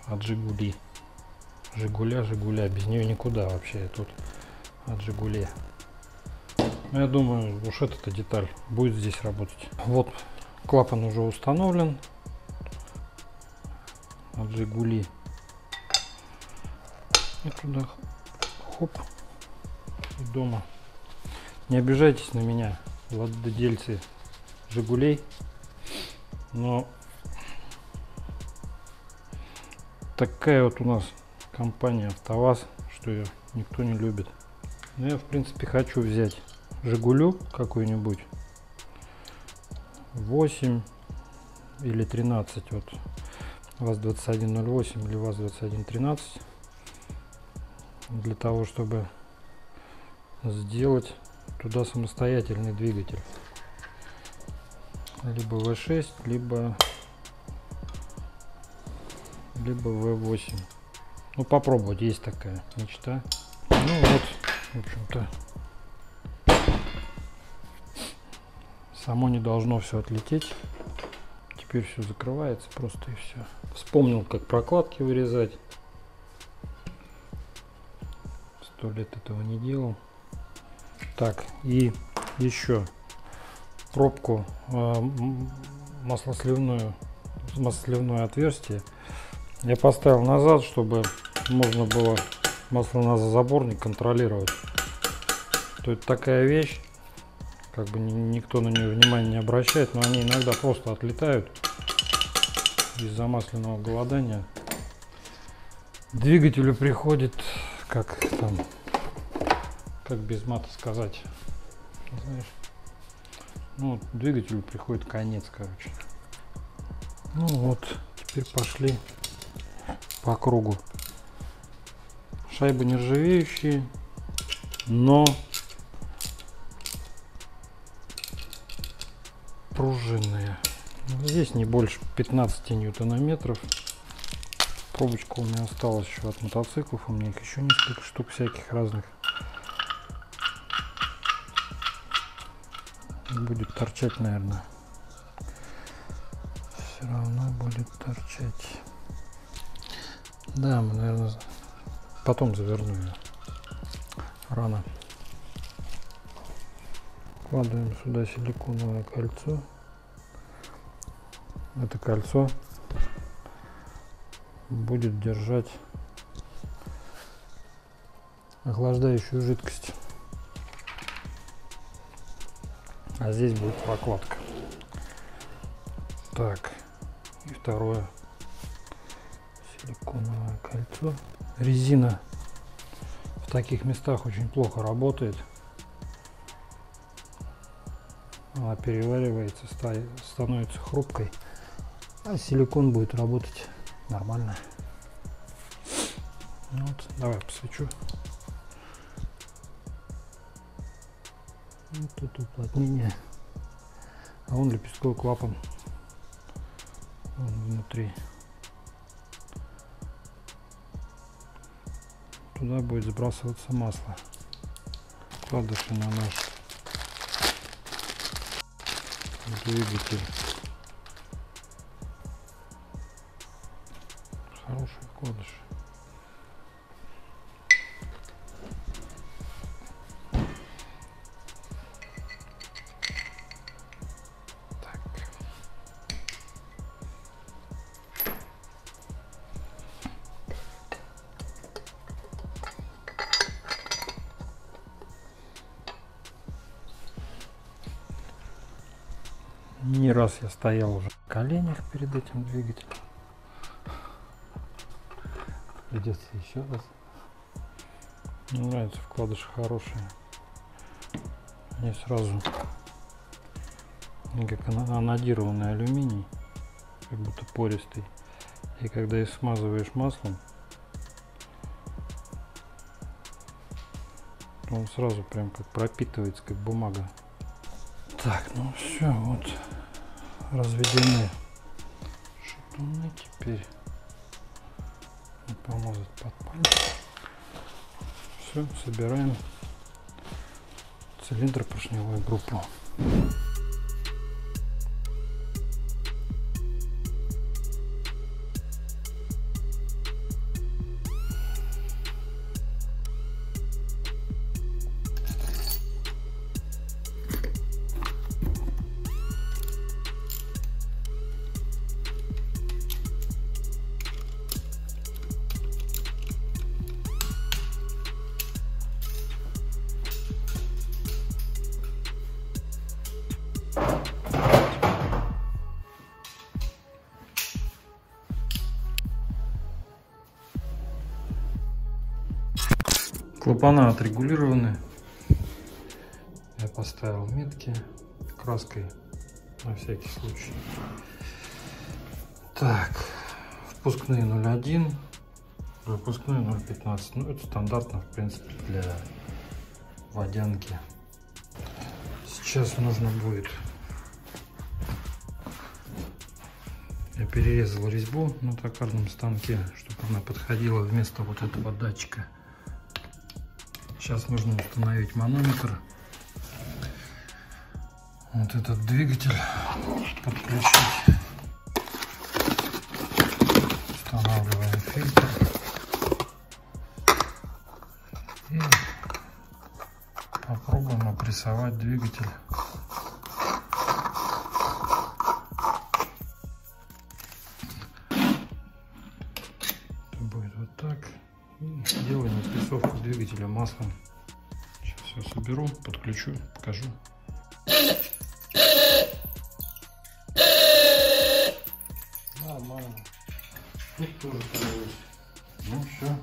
от Жигули. Жигуля, Жигуля, без нее никуда вообще, тут от Жигули. Я думаю, уж эта деталь будет здесь работать. Вот клапан уже установлен от Жигули. И туда хоп, и дома. Не обижайтесь на меня, владельцы Жигулей, но такая вот у нас компания АвтоВАЗ, что ее никто не любит. Но я, в принципе, хочу взять Жигулю какую-нибудь восемь или тринадцать, вот ВАЗ двадцать один ноль восемь или ВАЗ двадцать один тринадцать, для того, чтобы сделать туда самостоятельный двигатель, либо вэ шесть, либо либо вэ восемь. Ну, попробовать, есть такая мечта. Ну вот, в общем-то, само не должно все отлететь. Теперь все закрывается просто и все. Вспомнил, как прокладки вырезать. Сто лет этого не делал. Так, и еще пробку маслосливную, маслосливное отверстие. Я поставил назад, чтобы можно было маслоназазаборник контролировать. То это такая вещь, как бы никто на нее внимания не обращает, но они иногда просто отлетают из-за масляного голодания. Двигателю приходит, как там, как без мата сказать, знаешь, ну, двигателю приходит конец, короче. Ну вот, теперь пошли по кругу. Шайбы нержавеющие, но пружинные. Здесь не больше пятнадцати ньютон-метров. Пробочка у меня осталась еще от мотоциклов, у меня их еще несколько штук всяких разных. Будет торчать, наверное. Все равно будет торчать. Да, мы, наверное, потом заверну ее. Рано. Вкладываем сюда силиконовое кольцо. Это кольцо будет держать охлаждающую жидкость. А здесь будет прокладка. Так, и второе силиконовое кольцо. Резина в таких местах очень плохо работает. Она переваривается, становится хрупкой. А силикон будет работать нормально. Вот, давай посвечу. Вот тут уплотнение, а он лепестковый клапан, он внутри. Туда будет сбрасываться масло. Вкладыши на наш двигатель. Хорошие вкладыши. Не раз я стоял уже на коленях перед этим двигателем. Придется еще раз. Мне нравятся вкладыши, хорошие. Они сразу как анодированный алюминий, как будто пористый. И когда их смазываешь маслом, он сразу прям как пропитывается, как бумага. Так, ну все, вот разведены шатуны, теперь помазать под пальцем. Все, собираем цилиндропоршневую группу. Клапана отрегулированы. Я поставил метки краской на всякий случай. Так, впускные ноль один, выпускные ноль пятнадцать. Ну, это стандартно, в принципе, для водянки. Сейчас нужно будет... Я перерезал резьбу на токарном станке, чтобы она подходила вместо вот этого датчика. Сейчас нужно установить манометр. Вот этот двигатель подключить. Устанавливаем фильтр. И попробуем опреснить. прессовать двигатель. Будет вот так. И делаем прессовку двигателя маслом. Сейчас все соберу, подключу, покажу. Нормально. Тут тоже есть. Ну все.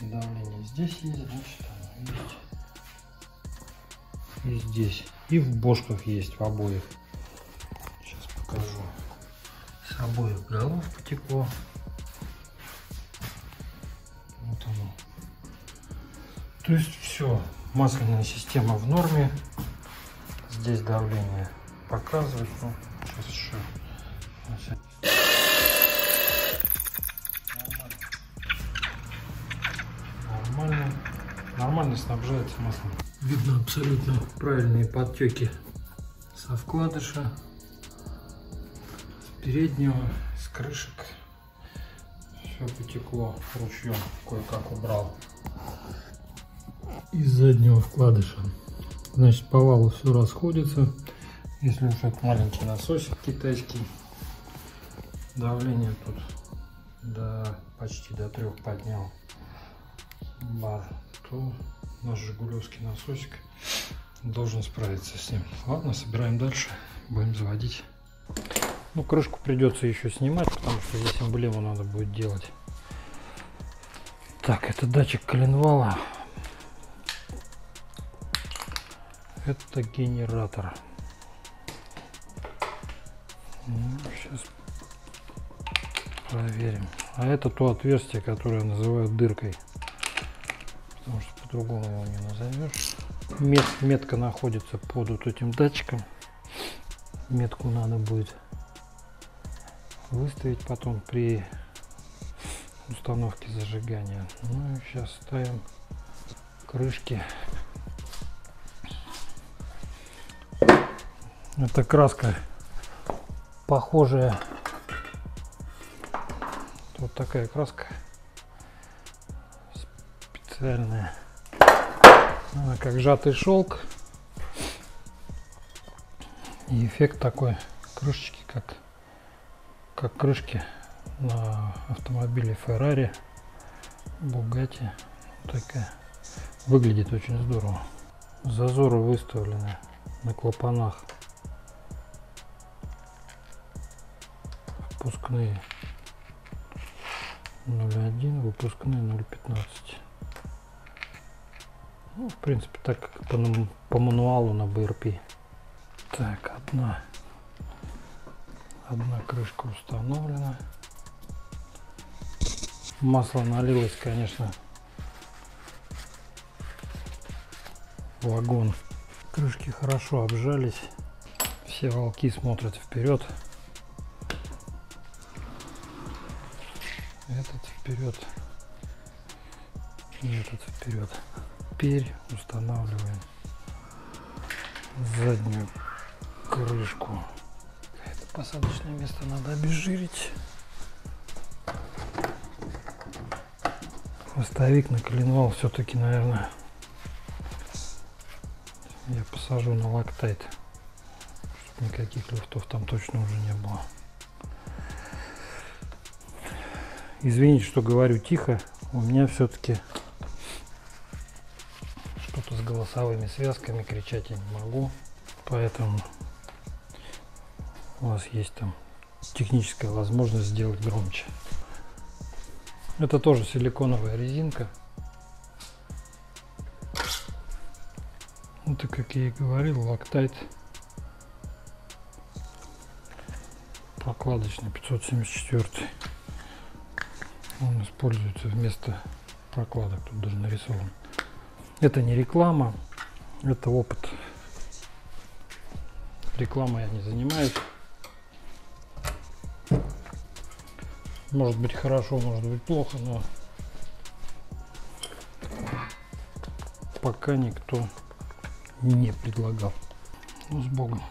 Давление здесь есть, значит, видите, и здесь, и в бошках есть, в обоих. Сейчас покажу. С обоих голов потекло. Вот оно. То есть все, масляная система в норме. Здесь давление показывает. Ну, сейчас еще. Нормально, нормально снабжается маслом. Видно абсолютно правильные подтеки со вкладыша, с переднего, с крышек. Все потекло ручьем, кое-как убрал. Из заднего вкладыша. Значит, по валу все расходится. Если уж этот маленький насосик китайский, давление тут до, почти до трех поднял. Бар, то наш жигулевский насосик должен справиться с ним. Ладно, собираем дальше, будем заводить. Ну, крышку придется еще снимать, потому что здесь эмблему надо будет делать. Так, это датчик коленвала, это генератор. Ну, сейчас проверим. А это то отверстие, которое называют дыркой, потому что по-другому его не назовешь. Мет, метка находится под вот этим датчиком. Метку надо будет выставить потом при установке зажигания. Ну и сейчас ставим крышки. Это краска похожая. Вот такая краска. Она как сжатый шелк, и эффект такой крышечки, как как крышки на автомобиле Ferrari, Bugatti. Такая выглядит очень здорово. Зазоры выставлены на клапанах, впускные ноль один, выпускные ноль пятнадцать. Ну, в принципе, так как по, по мануалу на бэ эр пэ. Так, одна, одна крышка установлена. Масло налилось, конечно, в вагон. Крышки хорошо обжались. Все волки смотрят вперед. Этот вперед. И этот вперед. Теперь устанавливаем заднюю крышку. Это посадочное место надо обезжирить. Хвостовик на коленвал все-таки, наверное, я посажу на Локтайт, чтобы никаких люфтов там точно уже не было. Извините, что говорю тихо, у меня все-таки с голосовыми связками, кричать я не могу, поэтому у вас есть там техническая возможность сделать громче. Это тоже силиконовая резинка. Вот, и как я и говорил, Локтайт прокладочный пятьсот семьдесят четыре. Он используется вместо прокладок, тут даже нарисован. Это не реклама, это опыт. Рекламой я не занимаюсь. Может быть хорошо, может быть плохо, но пока никто не предлагал. Ну, с Богом.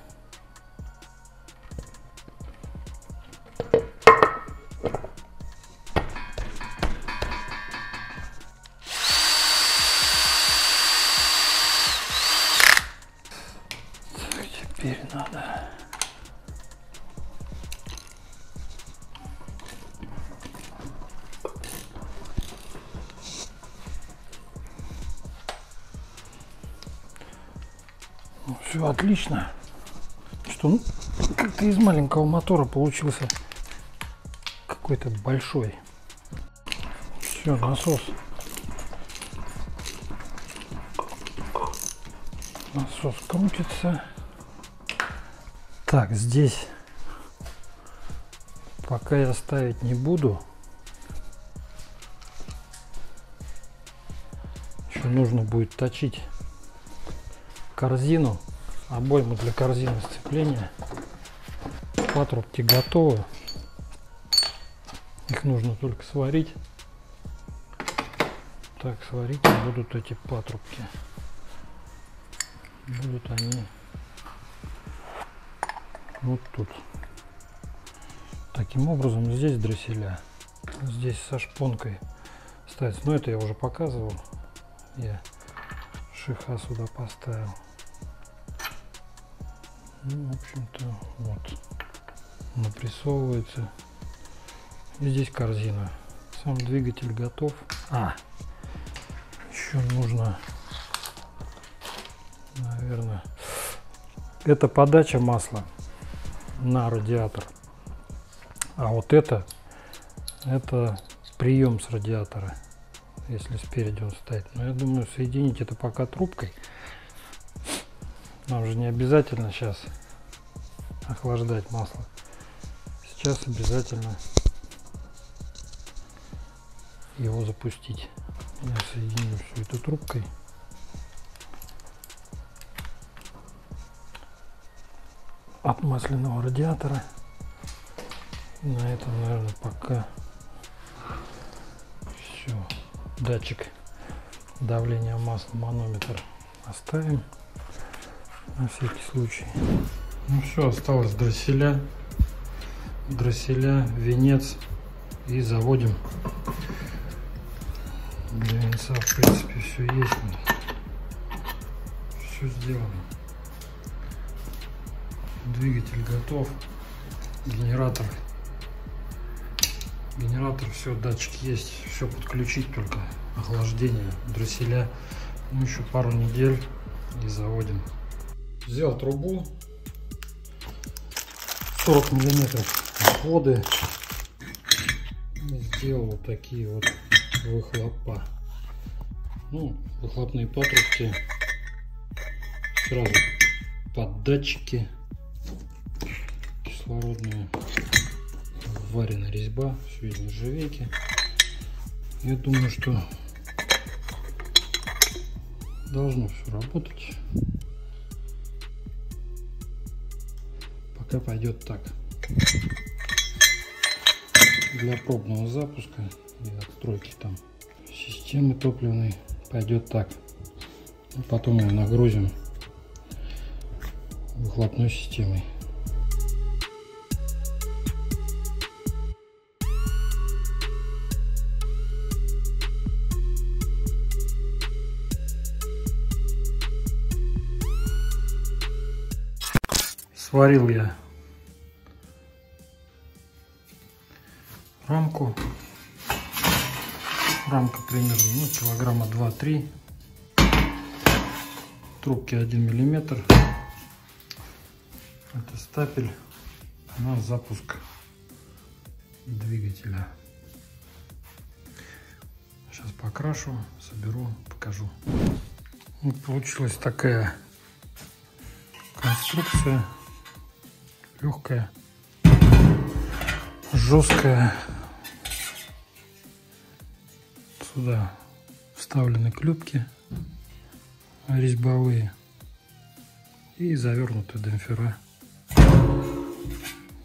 Все отлично. Что, ну, как-то из маленького мотора получился какой-то большой. Все, насос. Насос крутится. Так, здесь пока я ставить не буду. Еще нужно будет точить корзину, обойму для корзины сцепления. Патрубки готовы. Их нужно только сварить. Так, сварить будут эти патрубки. Будут они вот тут. Таким образом, здесь дросселя, здесь со шпонкой ставится. Но это я уже показывал. Я шиха сюда поставил. Ну, в общем-то, вот. Напрессовывается. И здесь корзина. Сам двигатель готов. А, еще нужно, наверное, это подача масла на радиатор. А вот это, это прием с радиатора, если спереди он стоит. Но я думаю, соединить это пока трубкой. Нам же не обязательно сейчас охлаждать масло. Сейчас обязательно его запустить. Я соединю всю эту трубкой. От масляного радиатора. На этом, наверное, пока все. Датчик давления масла, манометр оставим на всякий случай. Ну все, осталось дросселя, дросселя, венец, и заводим. Для венца, в принципе, все есть, все сделано. Двигатель готов, генератор. Генератор, все, датчик есть, все подключить только, охлаждение, дросселя, ну еще пару недель и заводим. Взял трубу, сорок миллиметров отводы, и сделал вот такие вот выхлопа. Ну, выхлопные патрубки сразу под датчики, кислородные. Варена резьба, все из нержавейки. Я думаю, что должно все работать. Пока пойдет так. Для пробного запуска и отстройки там системы топливной пойдет так. Потом ее нагрузим выхлопной системой. Сварил я рамку, рамка примерно, ну, килограмма два-три, трубки один миллиметр, это стапель на запуск двигателя. Сейчас покрашу, соберу, покажу. Вот получилась такая конструкция. Легкая, жесткая. Сюда вставлены клепки резьбовые и завернуты демпфера.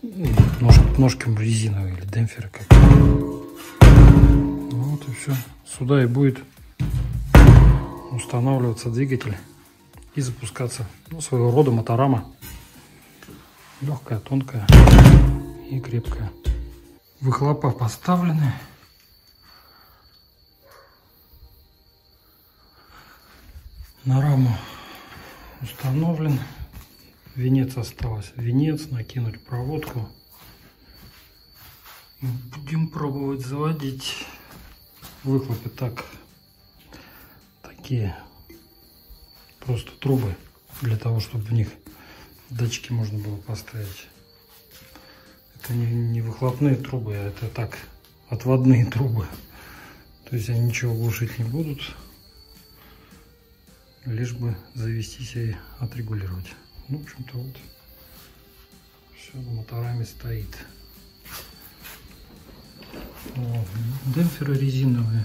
Ножки, ножки резиновые или демпферы как. Вот и все. Сюда и будет устанавливаться двигатель и запускаться. Ну, своего рода моторама. Легкая, тонкая и крепкая. Выхлопа поставлены. На раму установлен. Венец осталось. Венец, накинуть проводку. Будем пробовать заводить. Выхлопы так. Такие. Просто трубы. для того, чтобы в них датчики можно было поставить. Это не, не выхлопные трубы, а это так, отводные трубы. То есть они ничего глушить не будут, лишь бы завестись и отрегулировать. Ну, в общем-то, вот все моторами стоит. Демпферы резиновые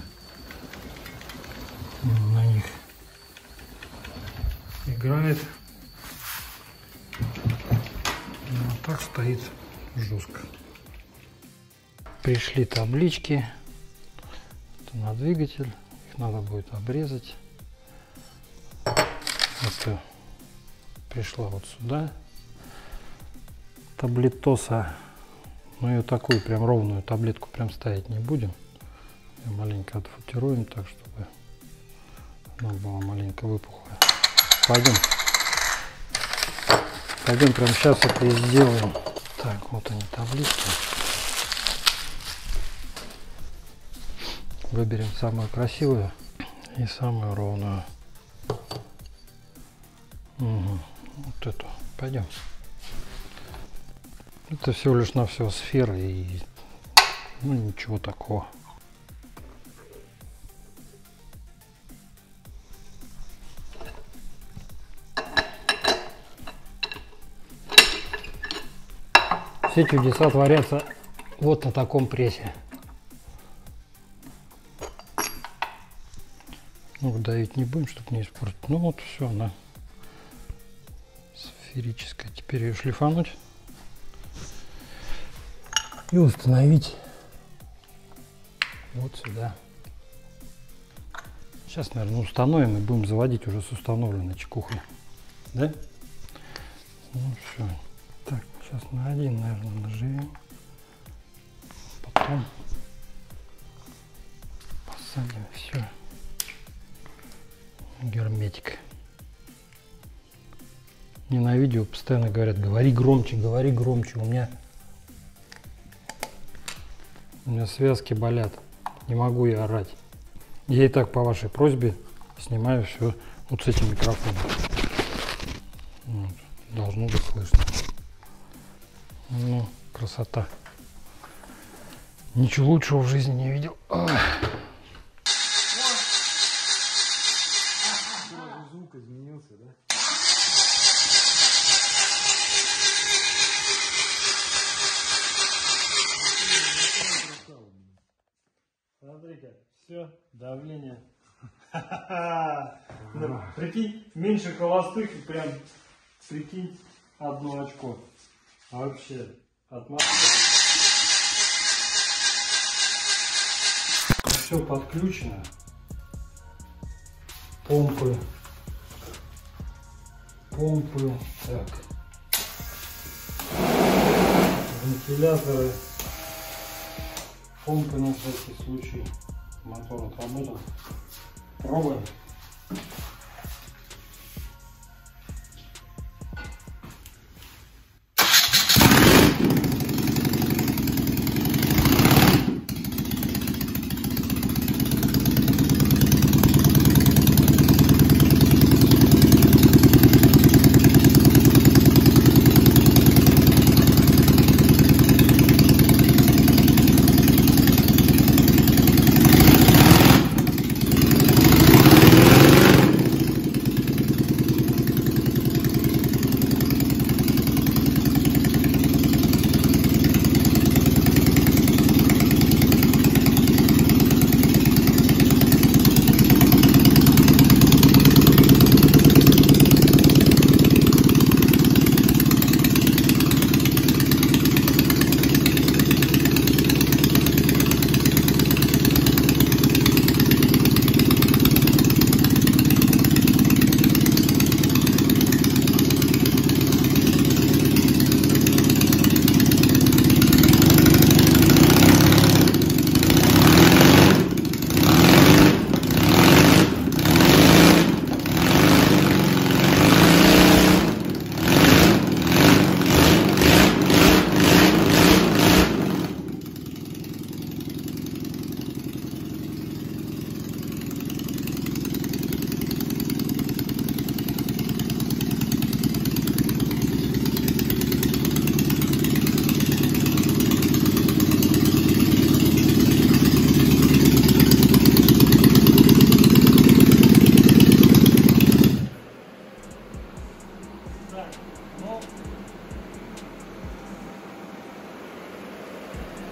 на них играет, но так стоит жестко. Пришли таблички, это на двигатель, их надо будет обрезать. Это пришла вот сюда таблетоса. Мы ее такую прям ровную таблетку прям ставить не будем. Ее маленько отфутируем так, чтобы она была маленько выпухлая. Пойдем. Пойдем прямо сейчас это и сделаем. Так, вот они таблетки. Выберем самую красивую и самую ровную. Угу. Вот эту. Пойдем. Это всего лишь на все сферы и ну, ничего такого. Все чудеса творятся вот на таком прессе. Ну, давить не будем, чтобы не испортить. Ну вот все, она сферическая. Теперь ее шлифануть и установить вот сюда. Сейчас, наверное, установим и будем заводить уже с установленной чекухой, да? Ну все, так, сейчас на один, наверное, наживем, потом посадим все герметик. Мне на видео постоянно говорят: говори громче, говори громче. У меня У меня связки болят, не могу я орать. Я и так по вашей просьбе снимаю все вот с этим микрофоном. Вот. Должно быть слышно. Ну, красота. Ничего лучшего в жизни не видел. Ах. Звук изменился, да? Все, давление. Прикинь, меньше холостых и прям, прикинь, одно очко. Вообще, отмазка. Все подключено. Помпы. Помпы. Так. Вентиляторы. Помпы на всякий случай. Мотор отработал. Пробуем.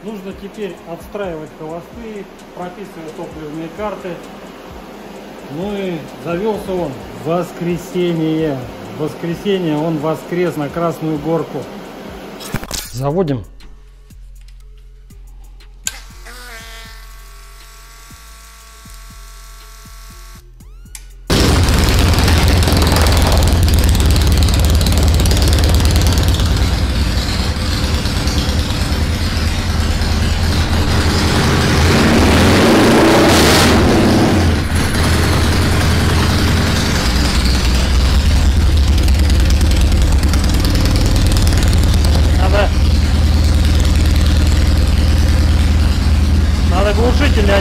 Нужно теперь отстраивать холостые, прописывать топливные карты. Ну и завелся он в воскресенье. В воскресенье он воскрес на Красную Горку. Заводим.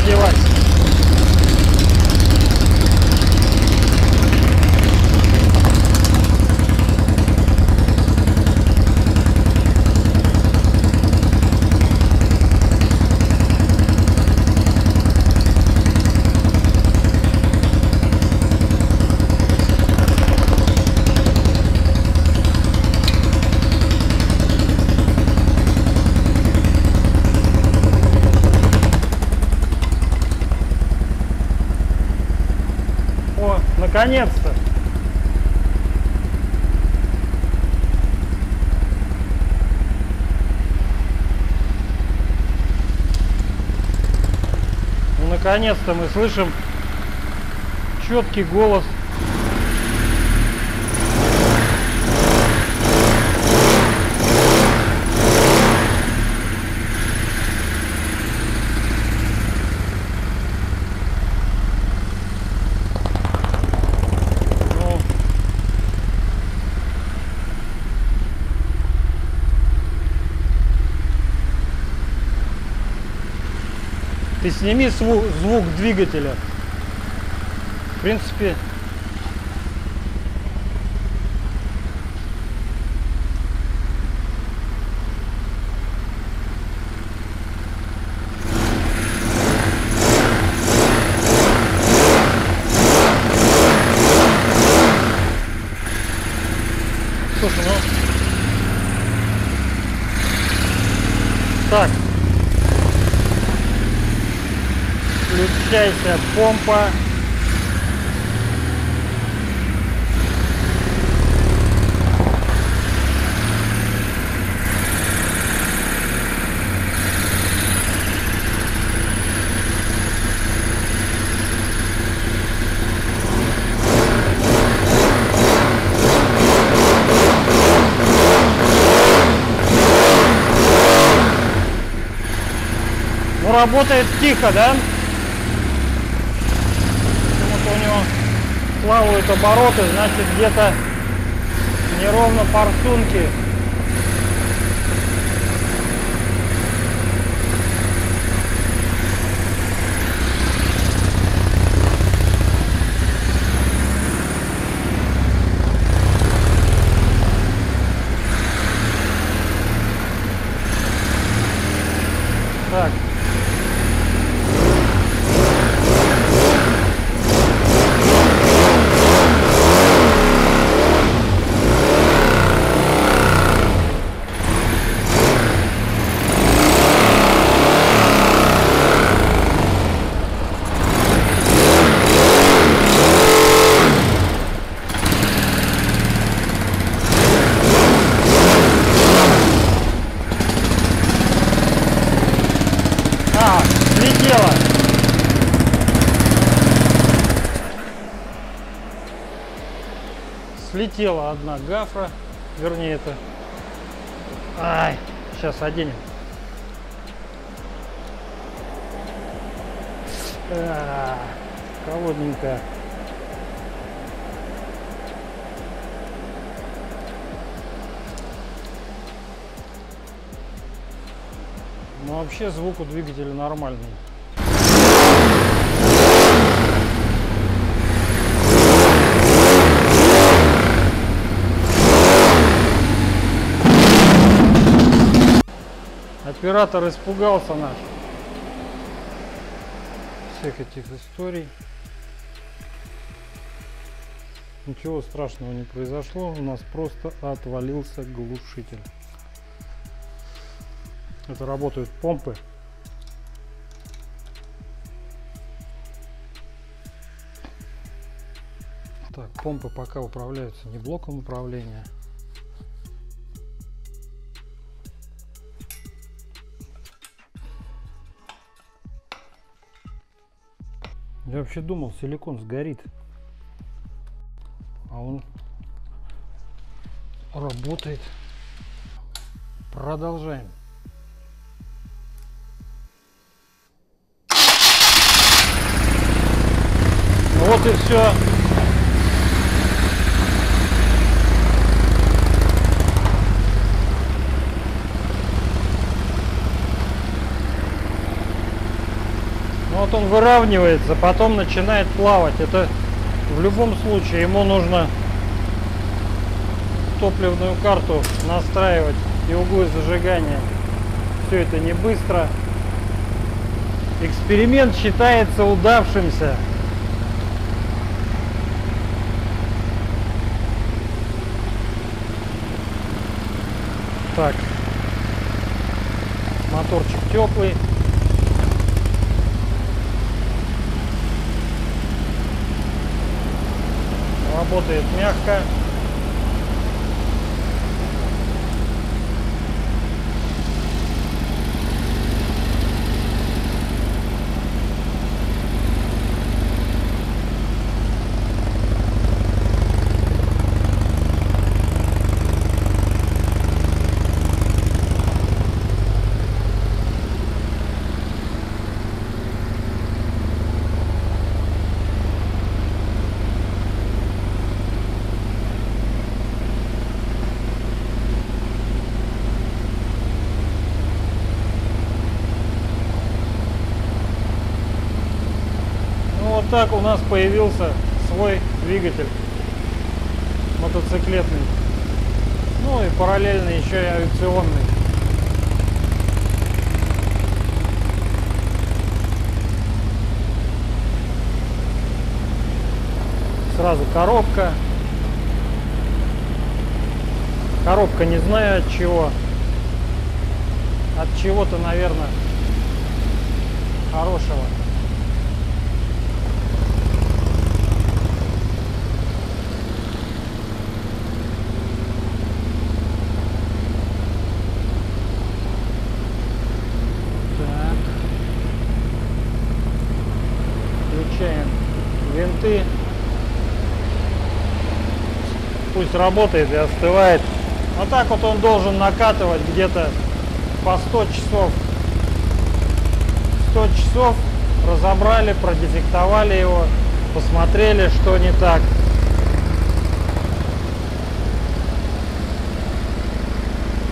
Одевать. Наконец-то! Ну, наконец-то мы слышим четкий голос. Ты сними звук, звук двигателя. В принципе, слушай, ну так. Включайся, помпа. Ну, работает тихо, да? Плавают обороты, значит, где-то неровно форсунки. Так. Слетела одна гафра, вернее это. Ай, сейчас оденем. А, холодненько. Ну вообще звук у двигателя нормальный. Оператор испугался наш всех этих историй. Ничего страшного не произошло, у нас просто отвалился глушитель. Это работают помпы. Так, помпы пока управляются не блоком управления. Я вообще думал, силикон сгорит. А он работает. Продолжаем. Вот и все. Вот он выравнивается, потом начинает плавать. Это в любом случае ему нужно топливную карту настраивать и углы зажигания. Все это не быстро. Эксперимент считается удавшимся. Так, моторчик теплый. Работает мягко. Так у нас появился свой двигатель мотоциклетный, ну и параллельно еще и авиационный. Сразу коробка. Коробка не знаю от чего. От чего-то, наверное, хорошего. Пусть работает и остывает. Вот так вот он должен накатывать где-то по сто часов. сто часов разобрали, продефектовали его, посмотрели, что не так.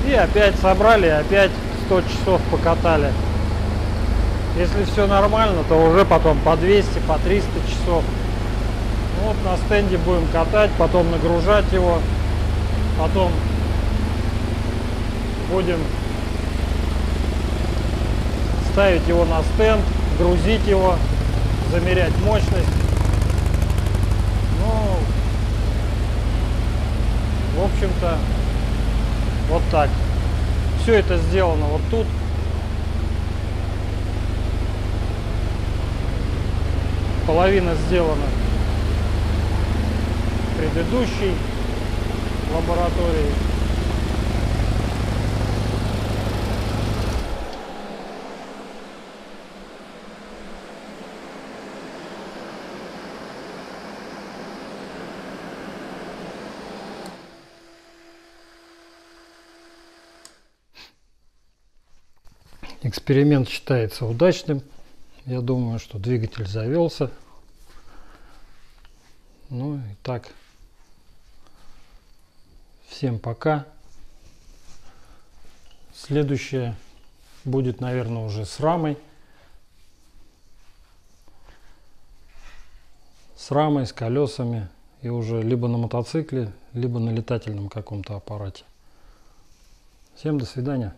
И опять собрали, опять сто часов покатали. Если все нормально, то уже потом по двести, по триста часов. Вот на стенде будем катать, потом нагружать его, потом будем ставить его на стенд, грузить его, замерять мощность. Ну, в общем-то, вот так. Все это сделано вот тут. Половина сделана предыдущей лаборатории. Эксперимент считается удачным. Я думаю, что двигатель завелся. Ну и так. Всем пока. Следующее будет, наверное, уже с рамой. С рамой, с колесами. И уже либо на мотоцикле, либо на летательном каком-то аппарате. Всем до свидания.